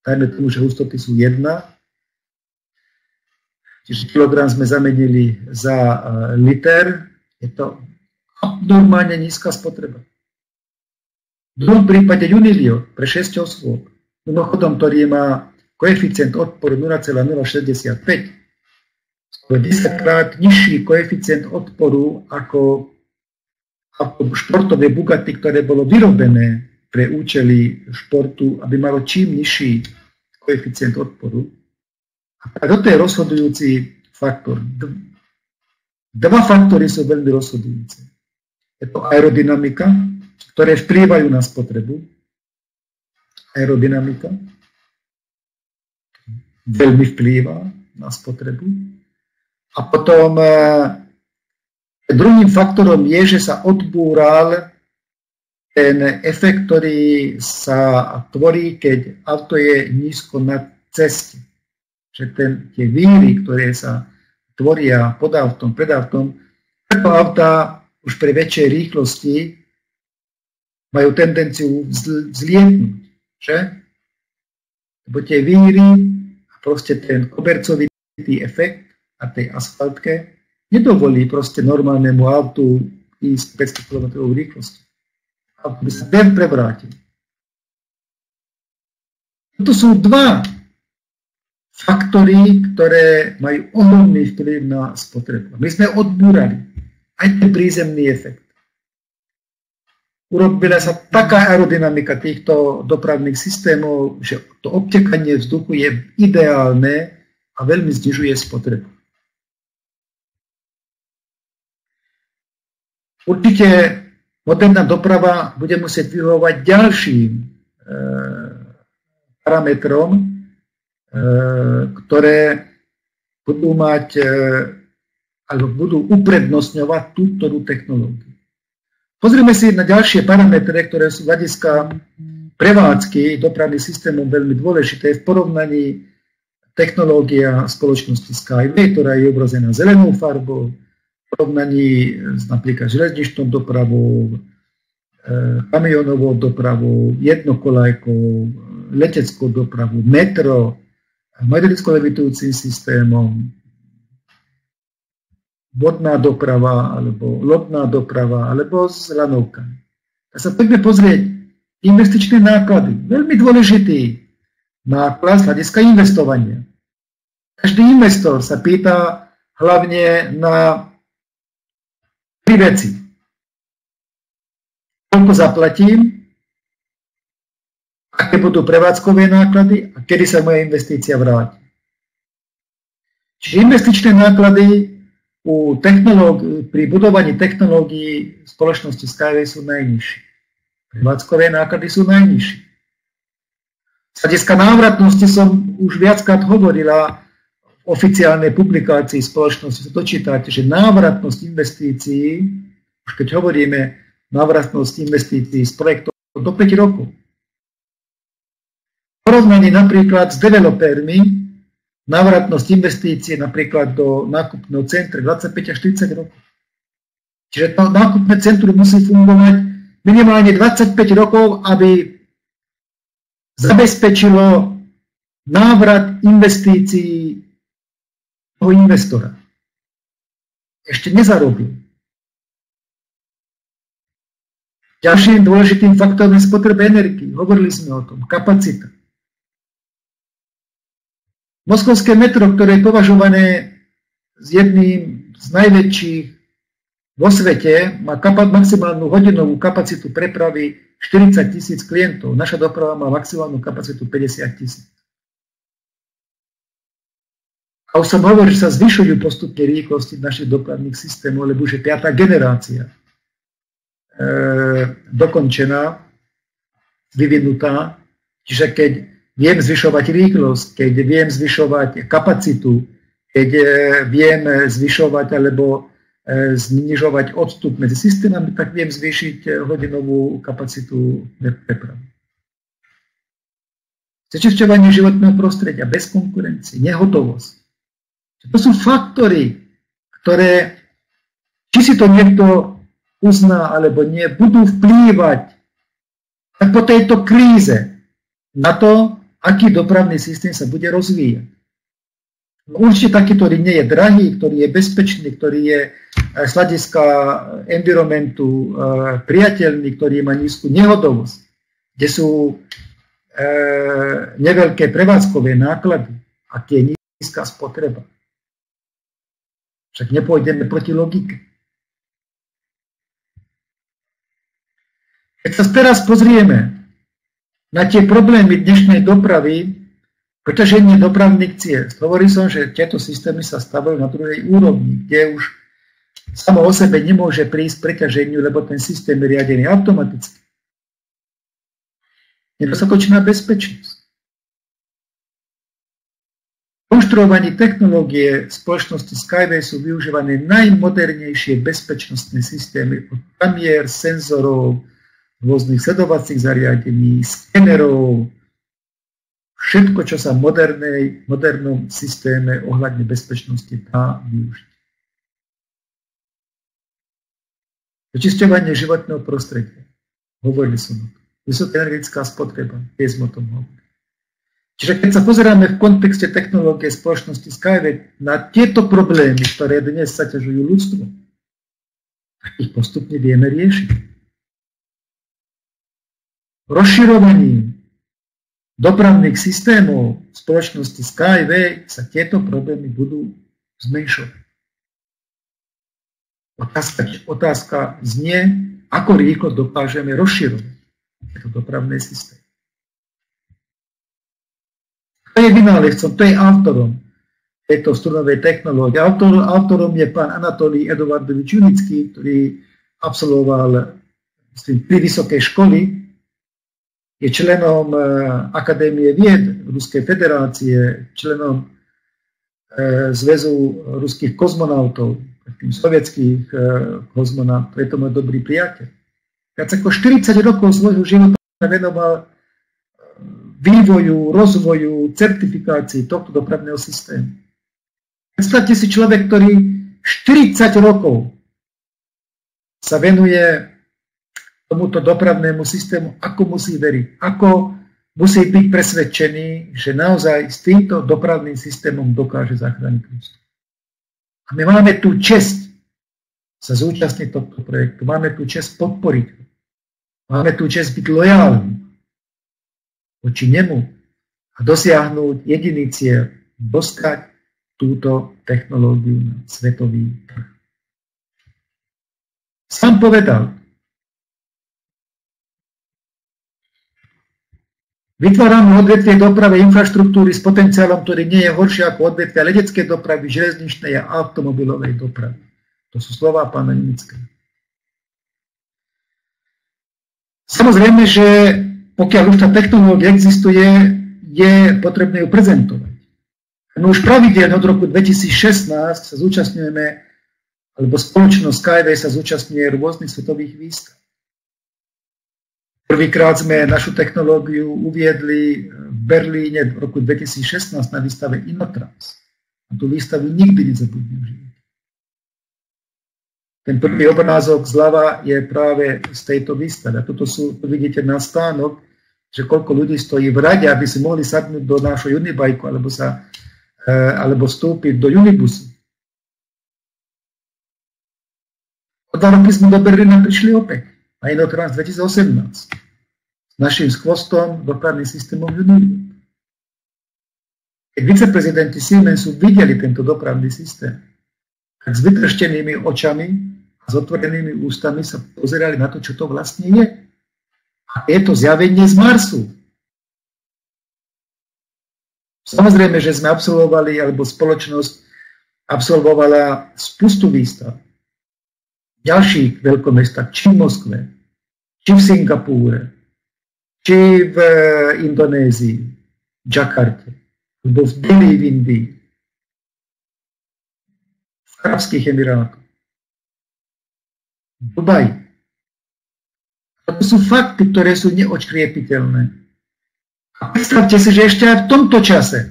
Dajme tomu, že hustoty sú jedna. Čiže kilogram sme zamenili za liter. Je to abnormálne nízka spotreba. V druhom prípade Unilio pre šesť osôb, mimochodom, ktorý má koeficient odporu nula celá nula šesťdesiatpäť, skoro desaťkrát nižší koeficient odporu ako športové Bugatti, ktoré bolo vyrobené pre účely športu, aby malo čím nižší koeficient odporu. A toto je rozhodujúci faktor. Dva faktory sú veľmi rozhodujúce. Je to aerodynamika, ktoré vplývajú na spotrebu. Aerodynamika veľmi vplýva na spotrebu. A potom druhým faktorom je, že sa odbúral ten efekt, ktorý sa tvorí, keď auto je nízko na ceste. Že ten, tie víry, ktoré sa tvoria pod autom, pred autom, preto auta už pri väčšej rýchlosti majú tendenciu vzlietnúť, že? Lebo tie víry a proste ten kobercovitý efekt na tej asfaltke nedovolí proste normálnemu autu ísť päťsto kilometrov rýchlosti. Auto by sa ten prevrátil. To sú dva faktory, ktoré majú ohromný vplyv na spotrebu. My sme odbúrali aj ten prízemný efekt. Urobila sa taká aerodynamika týchto dopravných systémov, že to obtekanie vzduchu je ideálne a veľmi znižuje spotrebu. Určite moderná doprava bude musieť vyhovovať ďalším parametrom, ktoré budú mať, alebo budú uprednostňovať túto technológiu. Pozrieme si na ďalšie parametre, ktoré sú z hľadiska prevádzky dopravných systémov veľmi dôležité v porovnaní technológia spoločnosti Skyway, ktorá je obrazená zelenou farbou, porovnaní s napríklad železničnou dopravou, kamionovou dopravou, jednokolajkou, leteckou dopravou, metro, magneticko-levitujúcim systémom, vodná doprava alebo lodná doprava alebo s lanovkami. Tak sa poďme pozrieť investičné náklady. Veľmi dôležitý náklad z hľadiska investovania. Každý investor sa pýta hlavne na tri veci. Koľko zaplatím, aké budú prevádzkové náklady a kedy sa moja investícia vráti. Čiže investičné náklady pri budovaní technológií spoločnosti Skyway sú najnižšie. Prevádzkové náklady sú najnižšie. Z hľadiska návratnosti som už viackrát hovorila, v oficiálnej publikácii spoločnosti sa dočítate, že návratnosť investícií, už keď hovoríme návratnosť investícií z projektov do päť rokov. V porovnaní napríklad s developermi, návratnosť investície napríklad do nákupného centra dvadsaťpäť až štyridsať rokov. Čiže to nákupné centrum musí fungovať minimálne dvadsaťpäť rokov, aby zabezpečilo návrat investícií investora. Ešte nezarobil. Ďalším dôležitým faktorom je spotreba energií. Hovorili sme o tom. Kapacita. Moskovské metro, ktoré je považované s jedným z najväčších vo svete, má maximálnu hodinovú kapacitu prepravy štyridsať tisíc klientov. Naša doprava má maximálnu kapacitu päťdesiat tisíc. A už som hovoril, že sa zvyšujú postupne rýchlosti našich dopravných systémov, lebo už je piatá generácia e, dokončená, vyvinutá. Čiže keď viem zvyšovať rýchlosť, keď viem zvyšovať kapacitu, keď e, viem zvyšovať alebo e, znižovať odstup medzi systémami, tak viem zvýšiť hodinovú kapacitu prepravy. Znečisťovanie životného prostredia bez konkurencie, nehotovosť. To sú faktory, ktoré, či si to niekto uzná alebo nie, budú vplývať po tejto kríze na to, aký dopravný systém sa bude rozvíjať. Určite taký, ktorý nie je drahý, ktorý je bezpečný, ktorý je z hľadiska environmentu priateľný, ktorý má nízku nehodovosť, kde sú neveľké prevádzkové náklady a tie nízka spotreba. Však nepôjdeme proti logike. Keď sa teraz pozrieme na tie problémy dnešnej dopravy, preťaženie dopravných ciest, hovoril som, že tieto systémy sa stavajú na druhej úrovni, kde už samo o sebe nemôže prísť preťaženiu, lebo ten systém je riadený automaticky. Nedostatočná bezpečnosť. Konštruovaní technológie spoločnosti Skyway sú využívané najmodernejšie bezpečnostné systémy od kamier, senzorov, rôznych sledovacích zariadení, skenerov, všetko, čo sa v modernom systéme ohľadne bezpečnosti dá využiť. Znečisťovanie životného prostredia. Hovorili som o tom. Vysoká energetická spotreba. Tiež sme o tom hovorili. Čiže keď sa pozeráme v kontexte technológie spoločnosti Skyway na tieto problémy, ktoré dnes zaťažujú ľudstvo, tak ich postupne vieme riešiť. Rozširovaním dopravných systémov spoločnosti Skyway sa tieto problémy budú zmenšovať. Otázka, otázka znie, ako rýchlo dokážeme rozširovať tieto dopravné systémy. To je vynálezcom, to je autorom tejto strunovej technológie. Autor, autorom je pán Anatolij Eduardovič Yunitský, ktorý absolvoval tri vysoké školy, je členom Akadémie vied Ruskej federácie, členom Zväzu ruských kozmonautov, tým sovietských kozmonautov, je to môj dobrý priateľ. Viac ako štyridsať rokov svojho života venoval vývoju, rozvoju, certifikácii tohto dopravného systému. Predstavte si človek, ktorý štyridsať rokov sa venuje tomuto dopravnému systému, ako musí veriť, ako musí byť presvedčený, že naozaj s týmto dopravným systémom dokáže zachrániť ľudstvo. A my máme tú česť sa zúčastniť tohto projektu, máme tú česť podporiť, máme tú česť byť lojálni voči nemu a dosiahnuť jediný cieľ, dostať túto technológiu na svetový trh. Sám povedal, vytvárame odvetvie doprave infraštruktúry s potenciálom, ktorý nie je horší ako odvetvia leteckej dopravy, železničnej a automobilovej dopravy. To sú slová pána Yunitského. Samozrejme, že pokiaľ už tá technológia existuje, je potrebné ju prezentovať. No už pravidelne od roku dvetisícšestnásť sa zúčastňujeme, alebo spoločnosť Skyway sa zúčastňuje rôznych svetových výstav. Prvýkrát sme našu technológiu uviedli v Berlíne v roku dvetisícšestnásť na výstave InnoTrans. A tú výstavu nikdy nezabudnem žiť. Ten prvý obrázok zľava je práve z tejto výstavy. A toto sú, vidíte, na stánok, že koľko ľudí stojí v rade, aby si mohli sadnúť do nášho Unibike alebo, alebo vstúpiť do Unibusu. O dva roky sme do Berlína prišli opäť. a InnoTrans dvetisícosemnásť s naším skvostom dopravným systémom Unibike. Keď viceprezidenti Siemensu videli tento dopravný systém, tak s vytrštenými očami a s otvorenými ústami sa pozerali na to, čo to vlastne je. A je to zjavenie z Marsu. Samozrejme, že sme absolvovali, alebo spoločnosť absolvovala spustu výstav v ďalších veľkomestách, či v Moskve, či v Singapúre, či v Indonézii, v Džakarte, alebo v Delhi v Indii, v Arabských Emirátoch, v Dubaji. A to sú fakty, ktoré sú neodškriepiteľné. A predstavte si, že ešte aj v tomto čase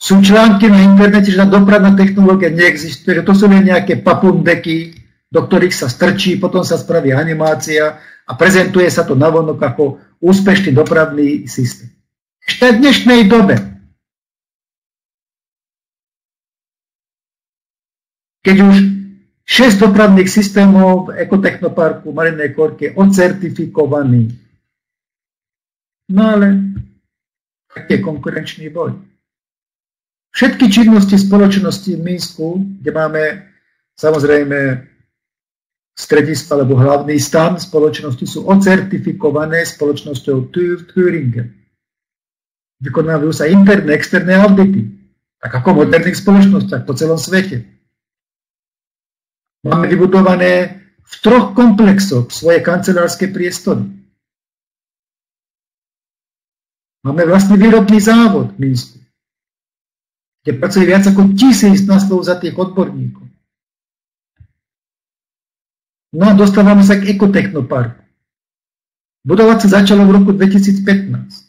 sú články na internete, že tá dopravná technológia neexistuje, že to sú len nejaké papundeky, do ktorých sa strčí, potom sa spraví animácia a prezentuje sa to navonok ako úspešný dopravný systém. Ešte v dnešnej dobe, keď už šesť dopravných systémov v Ekotechnoparku Marinej Gorke je odcertifikovaných. No ale taký je konkurenčný boj. Všetky činnosti spoločnosti v Minsku, kde máme samozrejme stredisko alebo hlavný stan spoločnosti, sú ocertifikované spoločnosťou Thüringen. Vykonávajú sa interné, externé audity, tak ako v moderných spoločnostiach po celom svete. Máme vybudované v troch komplexoch svoje kancelárske priestory. Máme vlastný výrobný závod v Minsku, kde pracuje viac ako tisíc naslovzatých odborníkov. No a dostávame sa k Ekotechnoparku. Budovať sa začalo v roku dvetisícpätnásť.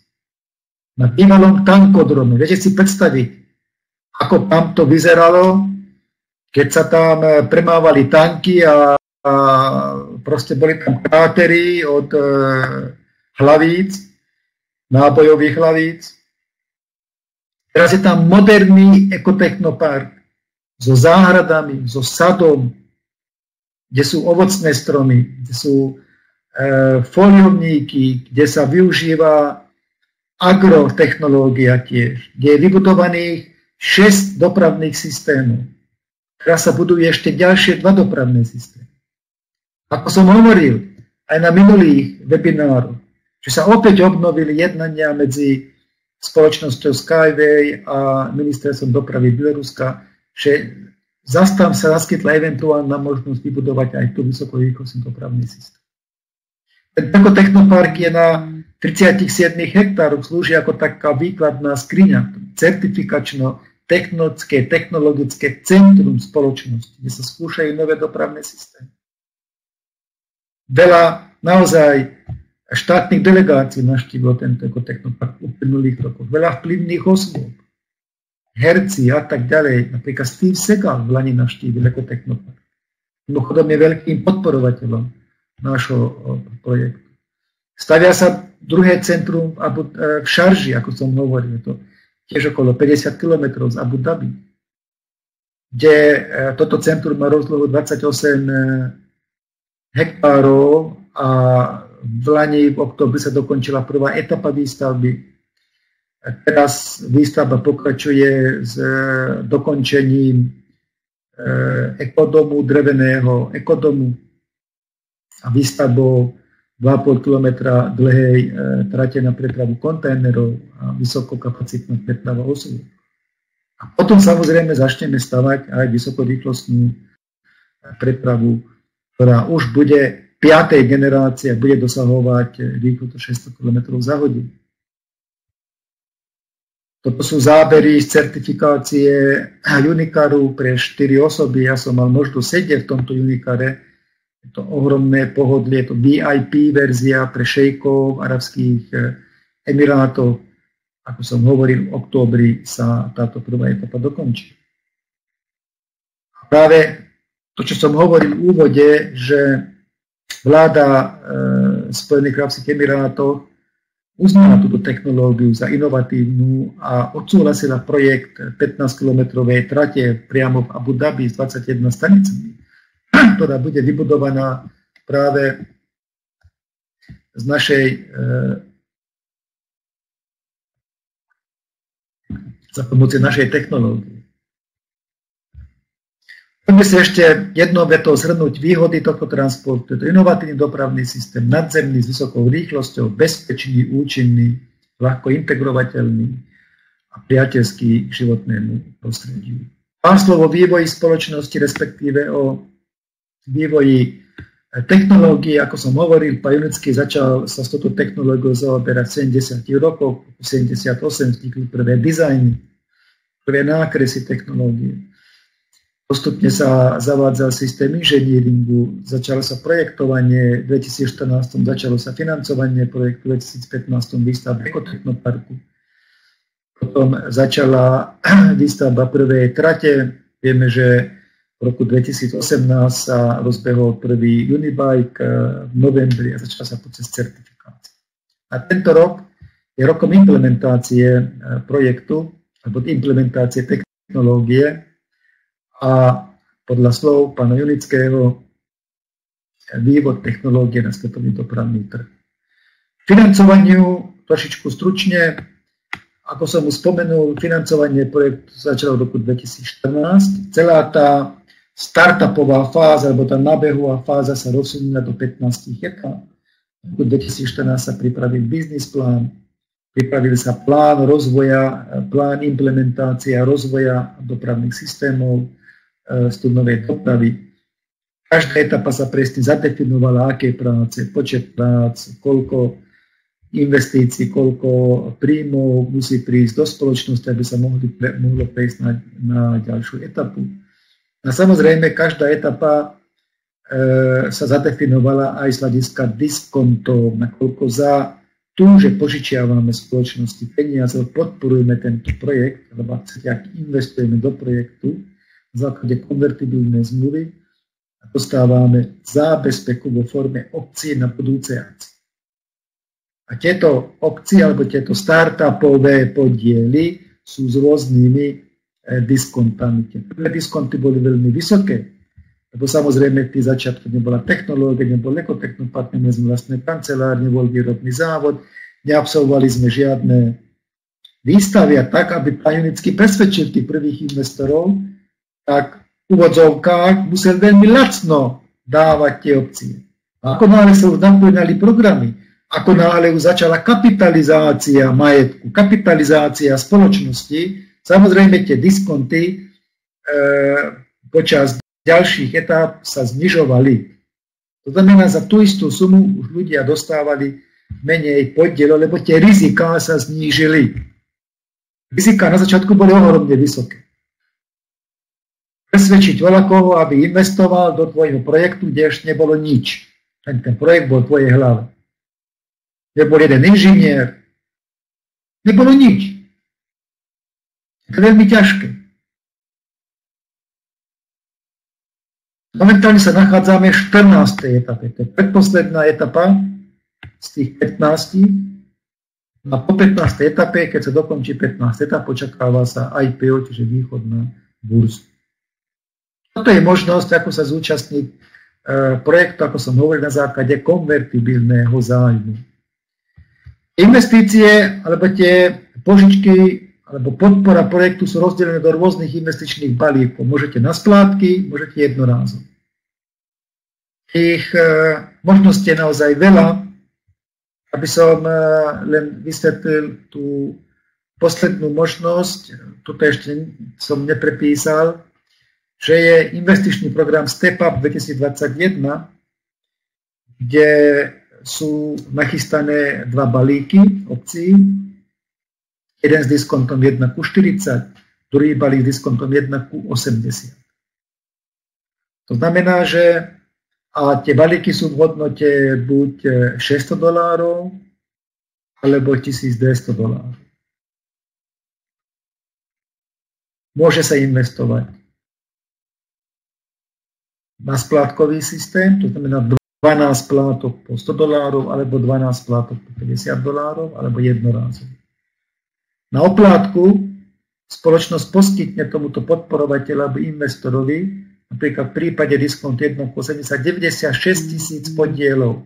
Na bývalom tankodrome. Viete si predstaviť, ako tam to vyzeralo, keď sa tam premávali tanky a, a proste boli tam krátery od e, hlavíc, nábojových hlavíc. Teraz je tam moderný ekotechnopark so záhradami, so sadom, kde sú ovocné stromy, kde sú e, foliovníky, kde sa využíva agrotechnológia tiež, kde je vybudovaných šesť dopravných systémov. Teraz sa budú ešte ďalšie dva dopravné systémy. Ako som hovoril aj na minulých webinároch, že sa opäť obnovili jednania medzi spoločnosťou Skyway a ministerstvom dopravy Bieloruska, že zastav sa naskytla eventuálna možnosť vybudovať aj tú vysokorýchlostnú dopravný systém. Tento technopark je na tridsiatich siedmich hektároch, slúži ako taká výkladná skriňa, certifikačno-technologické, technologické centrum spoločnosti, kde sa skúšajú nové dopravné systémy. Veľa naozaj štátnych delegácií navštívilo tento ekotechnopark v uplynulých rokoch. Veľa vplyvných osôb, herci a tak ďalej. Napríklad Steve Seagal v Lani navštívil ekotechnopark. Mimochodom je veľkým podporovateľom nášho projektu. Stavia sa druhé centrum v Sharji, ako som hovoril, to tiež okolo päťdesiat kilometrov z Abu Dhabi, kde toto centrum má rozlohu dvadsaťosem hektárov a v Lani v októbri sa dokončila prvá etapa výstavby. Teraz výstavba pokračuje s dokončením ekodomu, dreveného ekodomu a výstavbou dva a pol kilometra dlhej trate na prepravu kontajnerov a vysokokapacitná preprava osôb. A potom samozrejme začneme stavať aj vysokorýchlostnú prepravu, ktorá už bude piatej generácie bude dosahovať rýchlosť šesťsto kilometrov za hodinu. Toto sú zábery z certifikácie Unicaru pre štyri osoby. Ja som mal možnosť sedieť v tomto Unicare. Je to ohromné pohodlie, je to vé í pé verzia pre šejkov v Arabských Emirátoch. Ako som hovoril, v októbri sa táto prvá etapa dokončí. Práve to, čo som hovoril v úvode, že vláda Spojených arabských emirátov uznala túto technológiu za inovatívnu a odsúhlasila projekt pätnásťkilometrovej trate priamo v Abu Dhabi s dvadsaťjeden stanicami, ktorá bude vybudovaná práve z našej za pomoci našej technológie. Poďme si ešte jednou vetou zhrnúť výhody tohto transportu. Je to inovatívny dopravný systém, nadzemný, s vysokou rýchlosťou, bezpečný, účinný, ľahko integrovateľný a priateľský k životnému prostrediu. Pár slov o vývoji spoločnosti, respektíve o vývoji technológií. Ako som hovoril, pán Yunitský začal sa s touto technológiou zaoberať v sedemdesiatych rokoch, v sedemdesiatom ôsmom vznikli prvé dizajny, prvé nákresy technológie. Postupne sa zavádzal systém inženieringu, začalo sa projektovanie, v dvetisícštrnástom začalo sa financovanie projektu, v dvetisícpätnástom výstavba Ekotechnoparku. Potom začala výstavba prvej trate, vieme, že v roku dvetisícosemnásť sa rozbehol prvý Unibike v novembri a začala sa proces certifikácie. A tento rok je rokom implementácie projektu alebo implementácie technológie. A podľa slov pána Yunitského vývod technológie na svetový dopravný trh. Financovaniu trošičku stručne, ako som už spomenul, financovanie projektu začalo v roku dvetisícštrnásť. Celá tá startupová fáza, alebo tá nabehová fáza sa rozsunula do pätnástich etáp. V roku dvetisícštrnásť sa pripravil business plán, pripravil sa plán rozvoja, plán implementácia rozvoja dopravných systémov, studnovej dopravy. Každá etapa sa presne zadefinovala, aké práce, počet prác, koľko investícií, koľko príjmov musí prísť do spoločnosti, aby sa mohli, mohlo prejsť na, na ďalšiu etapu. A samozrejme, každá etapa e, sa zadefinovala aj z hľadiska diskontov, nakoľko za tu, že požičiavame spoločnosti peniaze, podporujeme tento projekt, alebo ak investujeme do projektu, v základe konvertibilnej zmluvy a dostávame zábezpeku vo forme opcií na budúce akcie. A tieto opcie alebo tieto startupové podiely sú s rôznymi diskontami. Tie prvé diskonty boli veľmi vysoké, lebo samozrejme v tých začiatkoch nebola technológia, nebol ekotechnopark, nebol vlastné kancelárne, nebol výrobný závod, neabsolvovali sme žiadne výstavy a tak, aby pán Yunitský presvedčil tých prvých investorov, tak v úvodzovkách musel veľmi lacno dávať tie opcie. A ako náhle sa už naplňali programy, ako náhle už začala kapitalizácia majetku, kapitalizácia spoločnosti, samozrejme tie diskonty e, počas ďalších etáp sa znižovali. To znamená, za tú istú sumu už ľudia dostávali menej podielov, lebo tie riziká sa znížili. Riziká na začiatku boli ohromne vysoké. Presvedčiť voľakoho, aby investoval do tvojho projektu, kde ešte nebolo nič. Ten, ten projekt bol v tvojej hlave. Nebol jeden inžinier. Nebolo nič. To je veľmi ťažké. Momentálne sa nachádzame v štrnástej etape. To je predposledná etapa z tých pätnástich. A po pätnástej etape, keď sa dokončí pätnásta etapa, počakáva sa í pé ó, čiže východ na burzu. Toto je možnosť, ako sa zúčastniť projektu, ako som hovoril, na základe konvertibilného zájmu. Investície, alebo tie požičky, alebo podpora projektu sú rozdelené do rôznych investičných balíkov. Môžete na splátky, môžete jednorázov. Ich možností je naozaj veľa. Aby som len vysvetlil tú poslednú možnosť, toto ešte som neprepísal, že je investičný program Step Up dvetisícdvadsaťjeden, kde sú nachystané dva balíky opcií. Jeden s diskontom jeden ku štyridsať, druhý balík s diskontom jeden ku osemdesiat. To znamená, že a tie balíky sú v hodnote buď šesťsto dolárov alebo tisícdvesto dolárov. Môže sa investovať na splátkový systém, to znamená dvanásť splátok po sto dolárov, alebo dvanásť splátok po päťdesiat dolárov, alebo jednorázov. Na oplátku spoločnosť poskytne tomuto podporovateľa alebo investorovi na napríklad v prípade Discount jedna celá sedemdesiat deväťdesiatšesť tisíc podielov.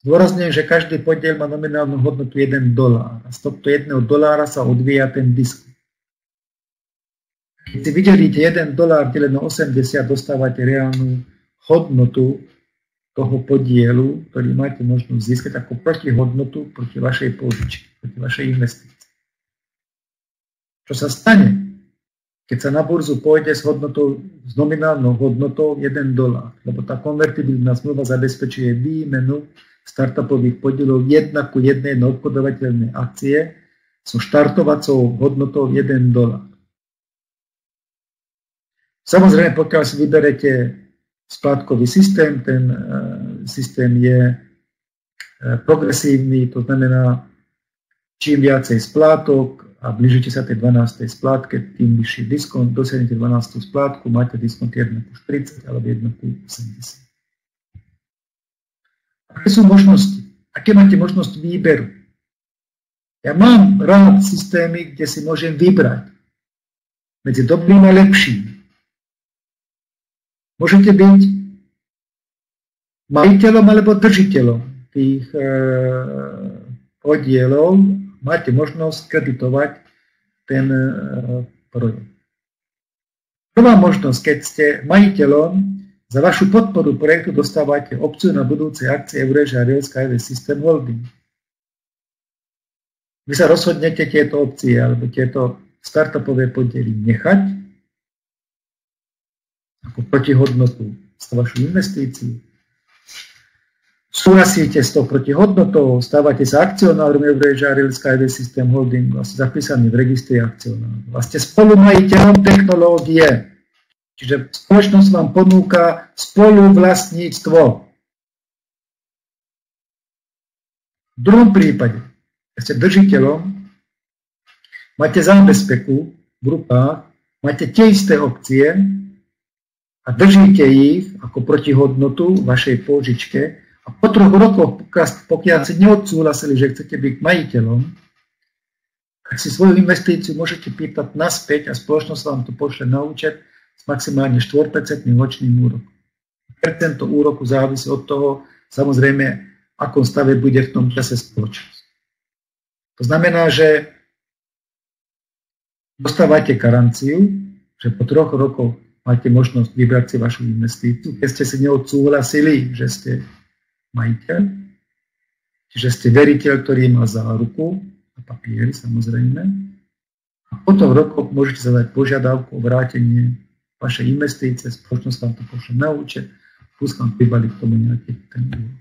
Zdôrazňujem, že každý podiel má nominálnu hodnotu jeden dolár. Z tohto jedného dolára sa odvíja ten disk. Keď si vydelíte jeden dolár deleno osemdesiat, dostávate reálnu hodnotu toho podielu, ktorý máte možnosť získať ako protihodnotu proti vašej požičke, proti vašej investícii. Čo sa stane, keď sa na burzu pôjde s hodnotou, s nominálnou hodnotou jeden dolár, lebo tá konvertibilná zmluva zabezpečuje výmenu startupových podielov jedna ku jednej na obchodovateľné akcie so štartovacou hodnotou jeden dolár. Samozrejme, pokiaľ si vyberete splátkový systém, ten systém je progresívny, to znamená, čím viacej splátok a blížite sa tej dvanástej splátke, tým vyšší diskont, dosiahnete dvanástu splátku, máte diskont jeden ku štyridsať alebo jeden ku osemdesiat. Aké sú možnosti? Aké máte možnosť výberu? Ja mám rád systémy, kde si môžem vybrať medzi dobrým a lepším. Môžete byť majiteľom alebo držiteľom tých podielov, máte možnosť kreditovať ten projekt. Prvá možnosť, keď ste majiteľom, za vašu podporu projektu dostávate opciu na budúce akcie Eurasia a Skyway System Holding. Vy sa rozhodnete tieto opcie alebo tieto startupové podiely nechať ako protihodnotu za vašu investíciu. Súhlasíte s tou protihodnotou, stávate sa akcionárom Eurasia a Skyway System Holding a ste zapísaní v registri akcionárov. A ste spolumajiteľom technológie. Čiže spoločnosť vám ponúka spoluvlastníctvo. V druhom prípade, keď ste držiteľom, máte zábezpeku v rukách, máte tie isté opcie a držíte ich ako protihodnotu vašej pôžičke a po troch rokoch, pokiaľ ste neodsúhlasili, že chcete byť majiteľom, tak si svoju investíciu môžete pýtať naspäť a spoločnosť vám to pošle na účet s maximálne štyri percentným ročným úrokom. Percento úroku závisí od toho, samozrejme, v akom stave bude v tom čase spoločnosť. To znamená, že dostávate garanciu, že po troch rokoch máte možnosť vybrať si vašu investíciu, keď ste si neodsúhlasili, že ste majiteľ, čiže ste veriteľ, ktorý má záruku a papieri, samozrejme. A po troch rokoch môžete zadať požiadavku o vrátenie vaše investície, spoločnosť vám to pošle na účet, plus vám pribali k tomu nejaký ten úrok.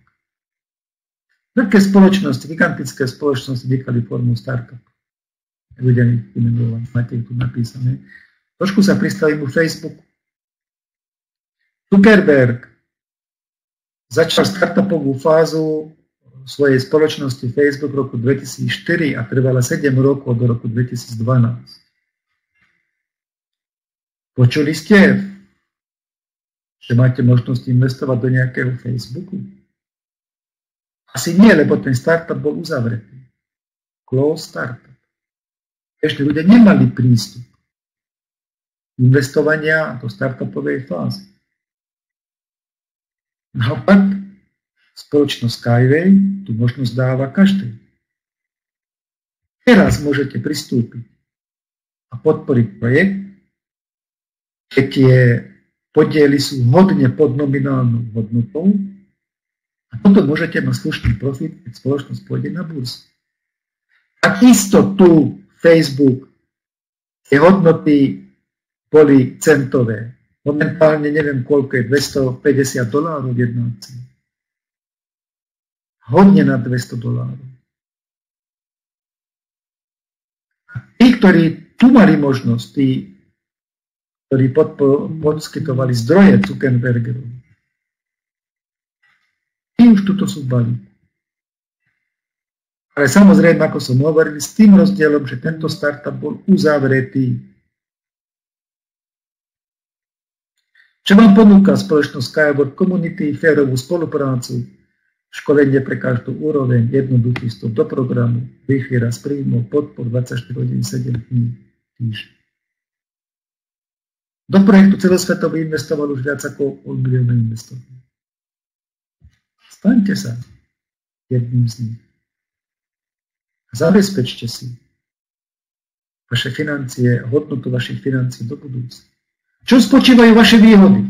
Veľké spoločnosti, gigantické spoločnosti vykali formou startup. Ľudia vymenovali, máte ich tu napísané. Trošku sa pristavím u Facebooku. Zuckerberg začal startupovú fázu svojej spoločnosti Facebook v roku dvetisícštyri a trvala sedem rokov do roku dvetisícdvanásť. Počuli ste, že máte možnosť investovať do nejakého Facebooku? Asi nie, lebo ten startup bol uzavretý. Close startup. Ešte ľudia nemali prístup investovania do startupovej fázy. Naopak, spoločnosť Skyway tú možnosť dáva každej. Teraz môžete pristúpiť a podporiť projekt, keď tie podiely sú hodne pod nominálnou hodnotou a toto môžete mať slušný profit, keď spoločnosť pôjde na burzu. A isto tu Facebook, tie hodnoty boli centové. Momentálne neviem, koľko je, dvestopäťdesiat dolárov jedna akcia. Hodne na dvesto dolárov. A tí, ktorí tu mali možnosť, tí ktorí poskytovali zdroje Zuckerbergerovi. Tí už tuto sú bali. Ale samozrejme, ako som hovoril, s tým rozdielom, že tento startup bol uzavretý. Čo vám ponúka spoločnosť Sky World Community, férovú spoluprácu, školenie pre každú úroveň, jednoduchý vstup do programu, rýchly rast príjmov, podpor dvadsaťštyri hodín sedem dní týždeň. Do projektu celosvetový investoval už viac ako milióna investorov. Staňte sa jedným z nich. Zabezpečte si vaše financie, hodnotu vašich financií do budúcna. Čo spočívajú vaše výhody?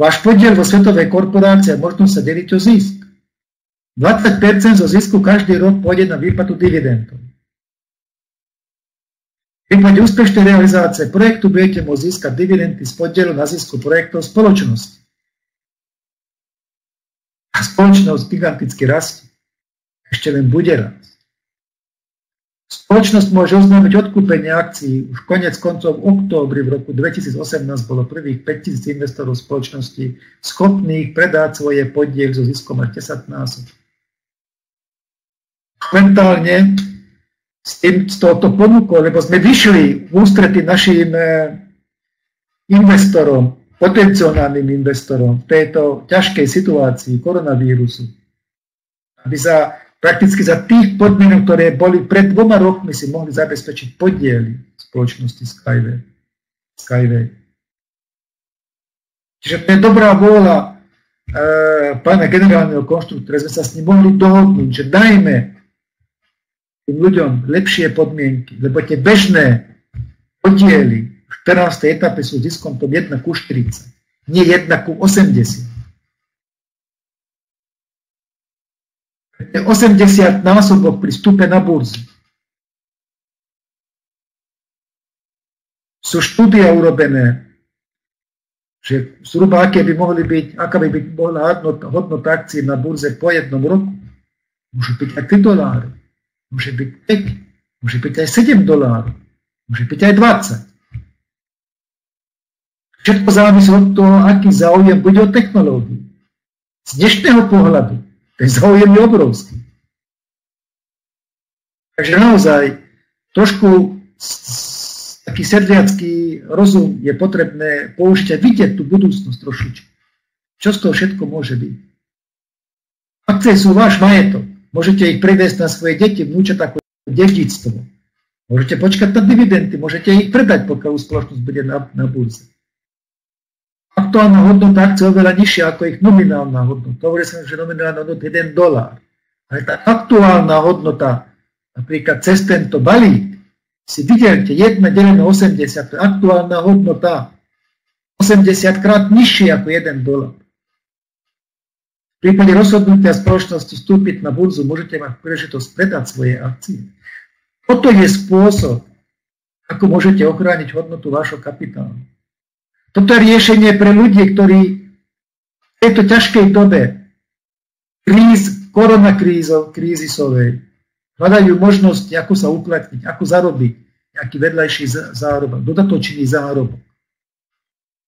Váš podiel vo svetovej korporácii a možno sa deliť o zisk. dvadsať percent zo zisku každý rok pôjde na výplatu dividendov. V prípade úspešnej realizácie projektu budete môcť získať dividendy z podielu na zisku projektov spoločnosti. A spoločnosť giganticky rastie. Ešte len bude rásť. Spoločnosť môže oznámiť odkúpenie akcií. Už koniec koncov v októbri v roku dvetisíc osemnásť bolo prvých päťtisíc investorov spoločnosti schopných predať svoje podiel so ziskom až desaťnásob. Momentálne s touto ponukou, lebo sme vyšli v ústrety našim investorom, potenciálnym investorom v tejto ťažkej situácii koronavírusu, aby sa prakticky za tých podmienok, ktoré boli pred dvoma rokmi, si mohli zabezpečiť podiely spoločnosti Skyway. Skyway. Čiže to je dobrá vôľa e, pána generálneho konštruktora, sme sa s ním mohli dohodnúť, že dajme tým ľuďom lepšie podmienky, lebo tie bežné podiely v štrnástej etape sú ziskom tom jedna ku štyridsať, nie jedna ku osemdesiat. osemdesiat násobok pri vstupe na burzu. Sú štúdia urobené, že zhruba aké by mohli byť, aká by mohla hodnota akcií na burze po jednom roku. Môže byť aj tri doláre, môže byť päť, môže byť aj sedem dolárov, môže byť aj dvadsať. Všetko závisí od toho, aký záujem bude o technológiu. Z dnešného pohľadu ten záujem je obrovský. Takže naozaj trošku taký sedliacký rozum je potrebné použiť a vidieť tú budúcnosť trošičku. Čo z toho všetko môže byť? Akcie sú váš majetok. Môžete ich previesť na svoje deti, vnúčatá ako dedičstvo. Môžete počkať na dividendy, môžete ich predať, pokiaľ spoločnosť bude na, na burze. Aktuálna hodnota akcie je oveľa nižšia ako ich nominálna hodnota. Hovorí sa, že nominálna hodnota je jeden dolár. Ale tá aktuálna hodnota, napríklad cez tento balík, si vidíte jedna deleno osemdesiat, to je aktuálna hodnota osemdesiatkrát nižšia ako jeden dolár. V prípade rozhodnutia spoločnosti vstúpiť na burzu, môžete mať príležitosť predať svoje akcie. Toto je spôsob, ako môžete ochrániť hodnotu vášho kapitálu. Toto je riešenie pre ľudí, ktorí v tejto ťažkej dobe kríz, koronakrízovej hľadajú možnosti, ako sa uplatniť, ako zarobiť nejaký vedľajší zárobok, dodatočný zárobok.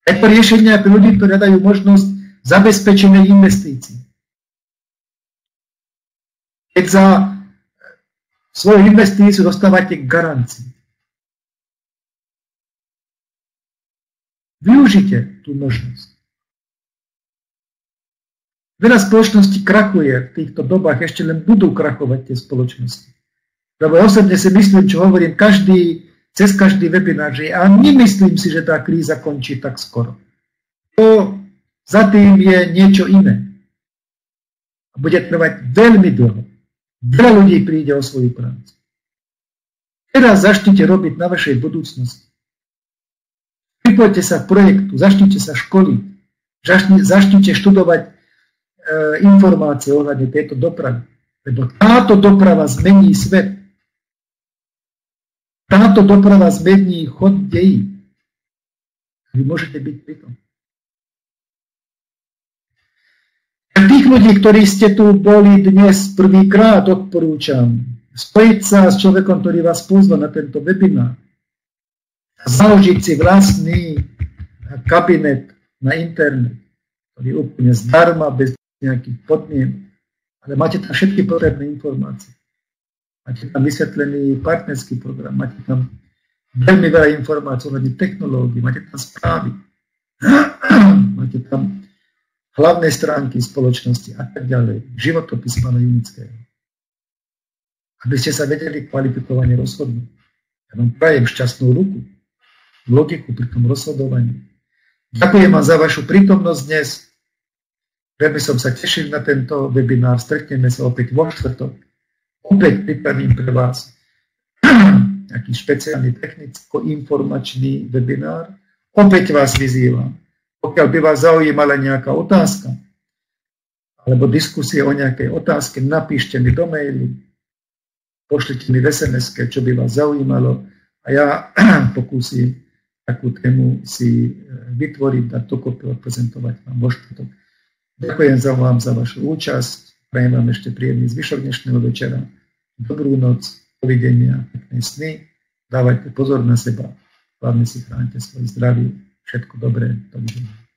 Je to riešenie pre ľudí, ktorí hľadajú možnosť zabezpečenej investície. Keď za svoju investíciu dostávate garanciu. Využite tú možnosť. Veľa spoločností krachuje v týchto dobách, ešte len budú krachovať tie spoločnosti. Lebo osobne si myslím, čo hovorím každý, cez každý webinár, že ja nemyslím si, že tá kríza končí tak skoro. To za tým je niečo iné. A bude trvať veľmi dlho. Veľa ľudí príde o svoju prácu. Teraz začnite robiť na vašej budúcnosti. Pripojte sa k projektu, začnite sa školiť, začnite študovať e, informácie ohľadne tejto dopravy, lebo táto doprava zmení svet. Táto doprava zmení chod dejí. Vy môžete byť pri tom. A tých ľudí, ktorí ste tu boli dnes prvýkrát, odporúčam spojiť sa s človekom, ktorý vás pozval na tento webinár. Založiť si vlastný kabinet na internet, ktorý je úplne zdarma, bez nejakých podmienok, ale máte tam všetky potrebné informácie. Máte tam vysvetlený partnerský program, máte tam veľmi veľa informácií o technológií, máte tam správy, máte tam hlavné stránky spoločnosti a tak ďalej, životopis pána Yunitského. Aby ste sa vedeli kvalifikovane rozhodnúť. Ja vám prajem šťastnú ruku. logiku pri tom rozhodovaní. Ďakujem vám za vašu prítomnosť dnes. Veľmi som sa tešil na tento webinár. Stretneme sa opäť vo štvrtok. Opäť pripravím pre vás taký špeciálny technicko-informačný webinár. Opäť vás vyzývam. Pokiaľ by vás zaujímala nejaká otázka alebo diskusie o nejakej otázke, napíšte mi do mailu, pošlite mi v es em eske, čo by vás zaujímalo a ja pokúsim takú tému si vytvoriť, dať to kopy, odprezentovať vám vo štvrtok. Ďakujem za vám za vašu účasť, prajem vám ešte príjemný zvyšok dnešného večera, dobrú noc, dovidenia, pekné sny, dávajte pozor na seba, hlavne si chránite svoje zdravie, všetko dobré, dovidenia.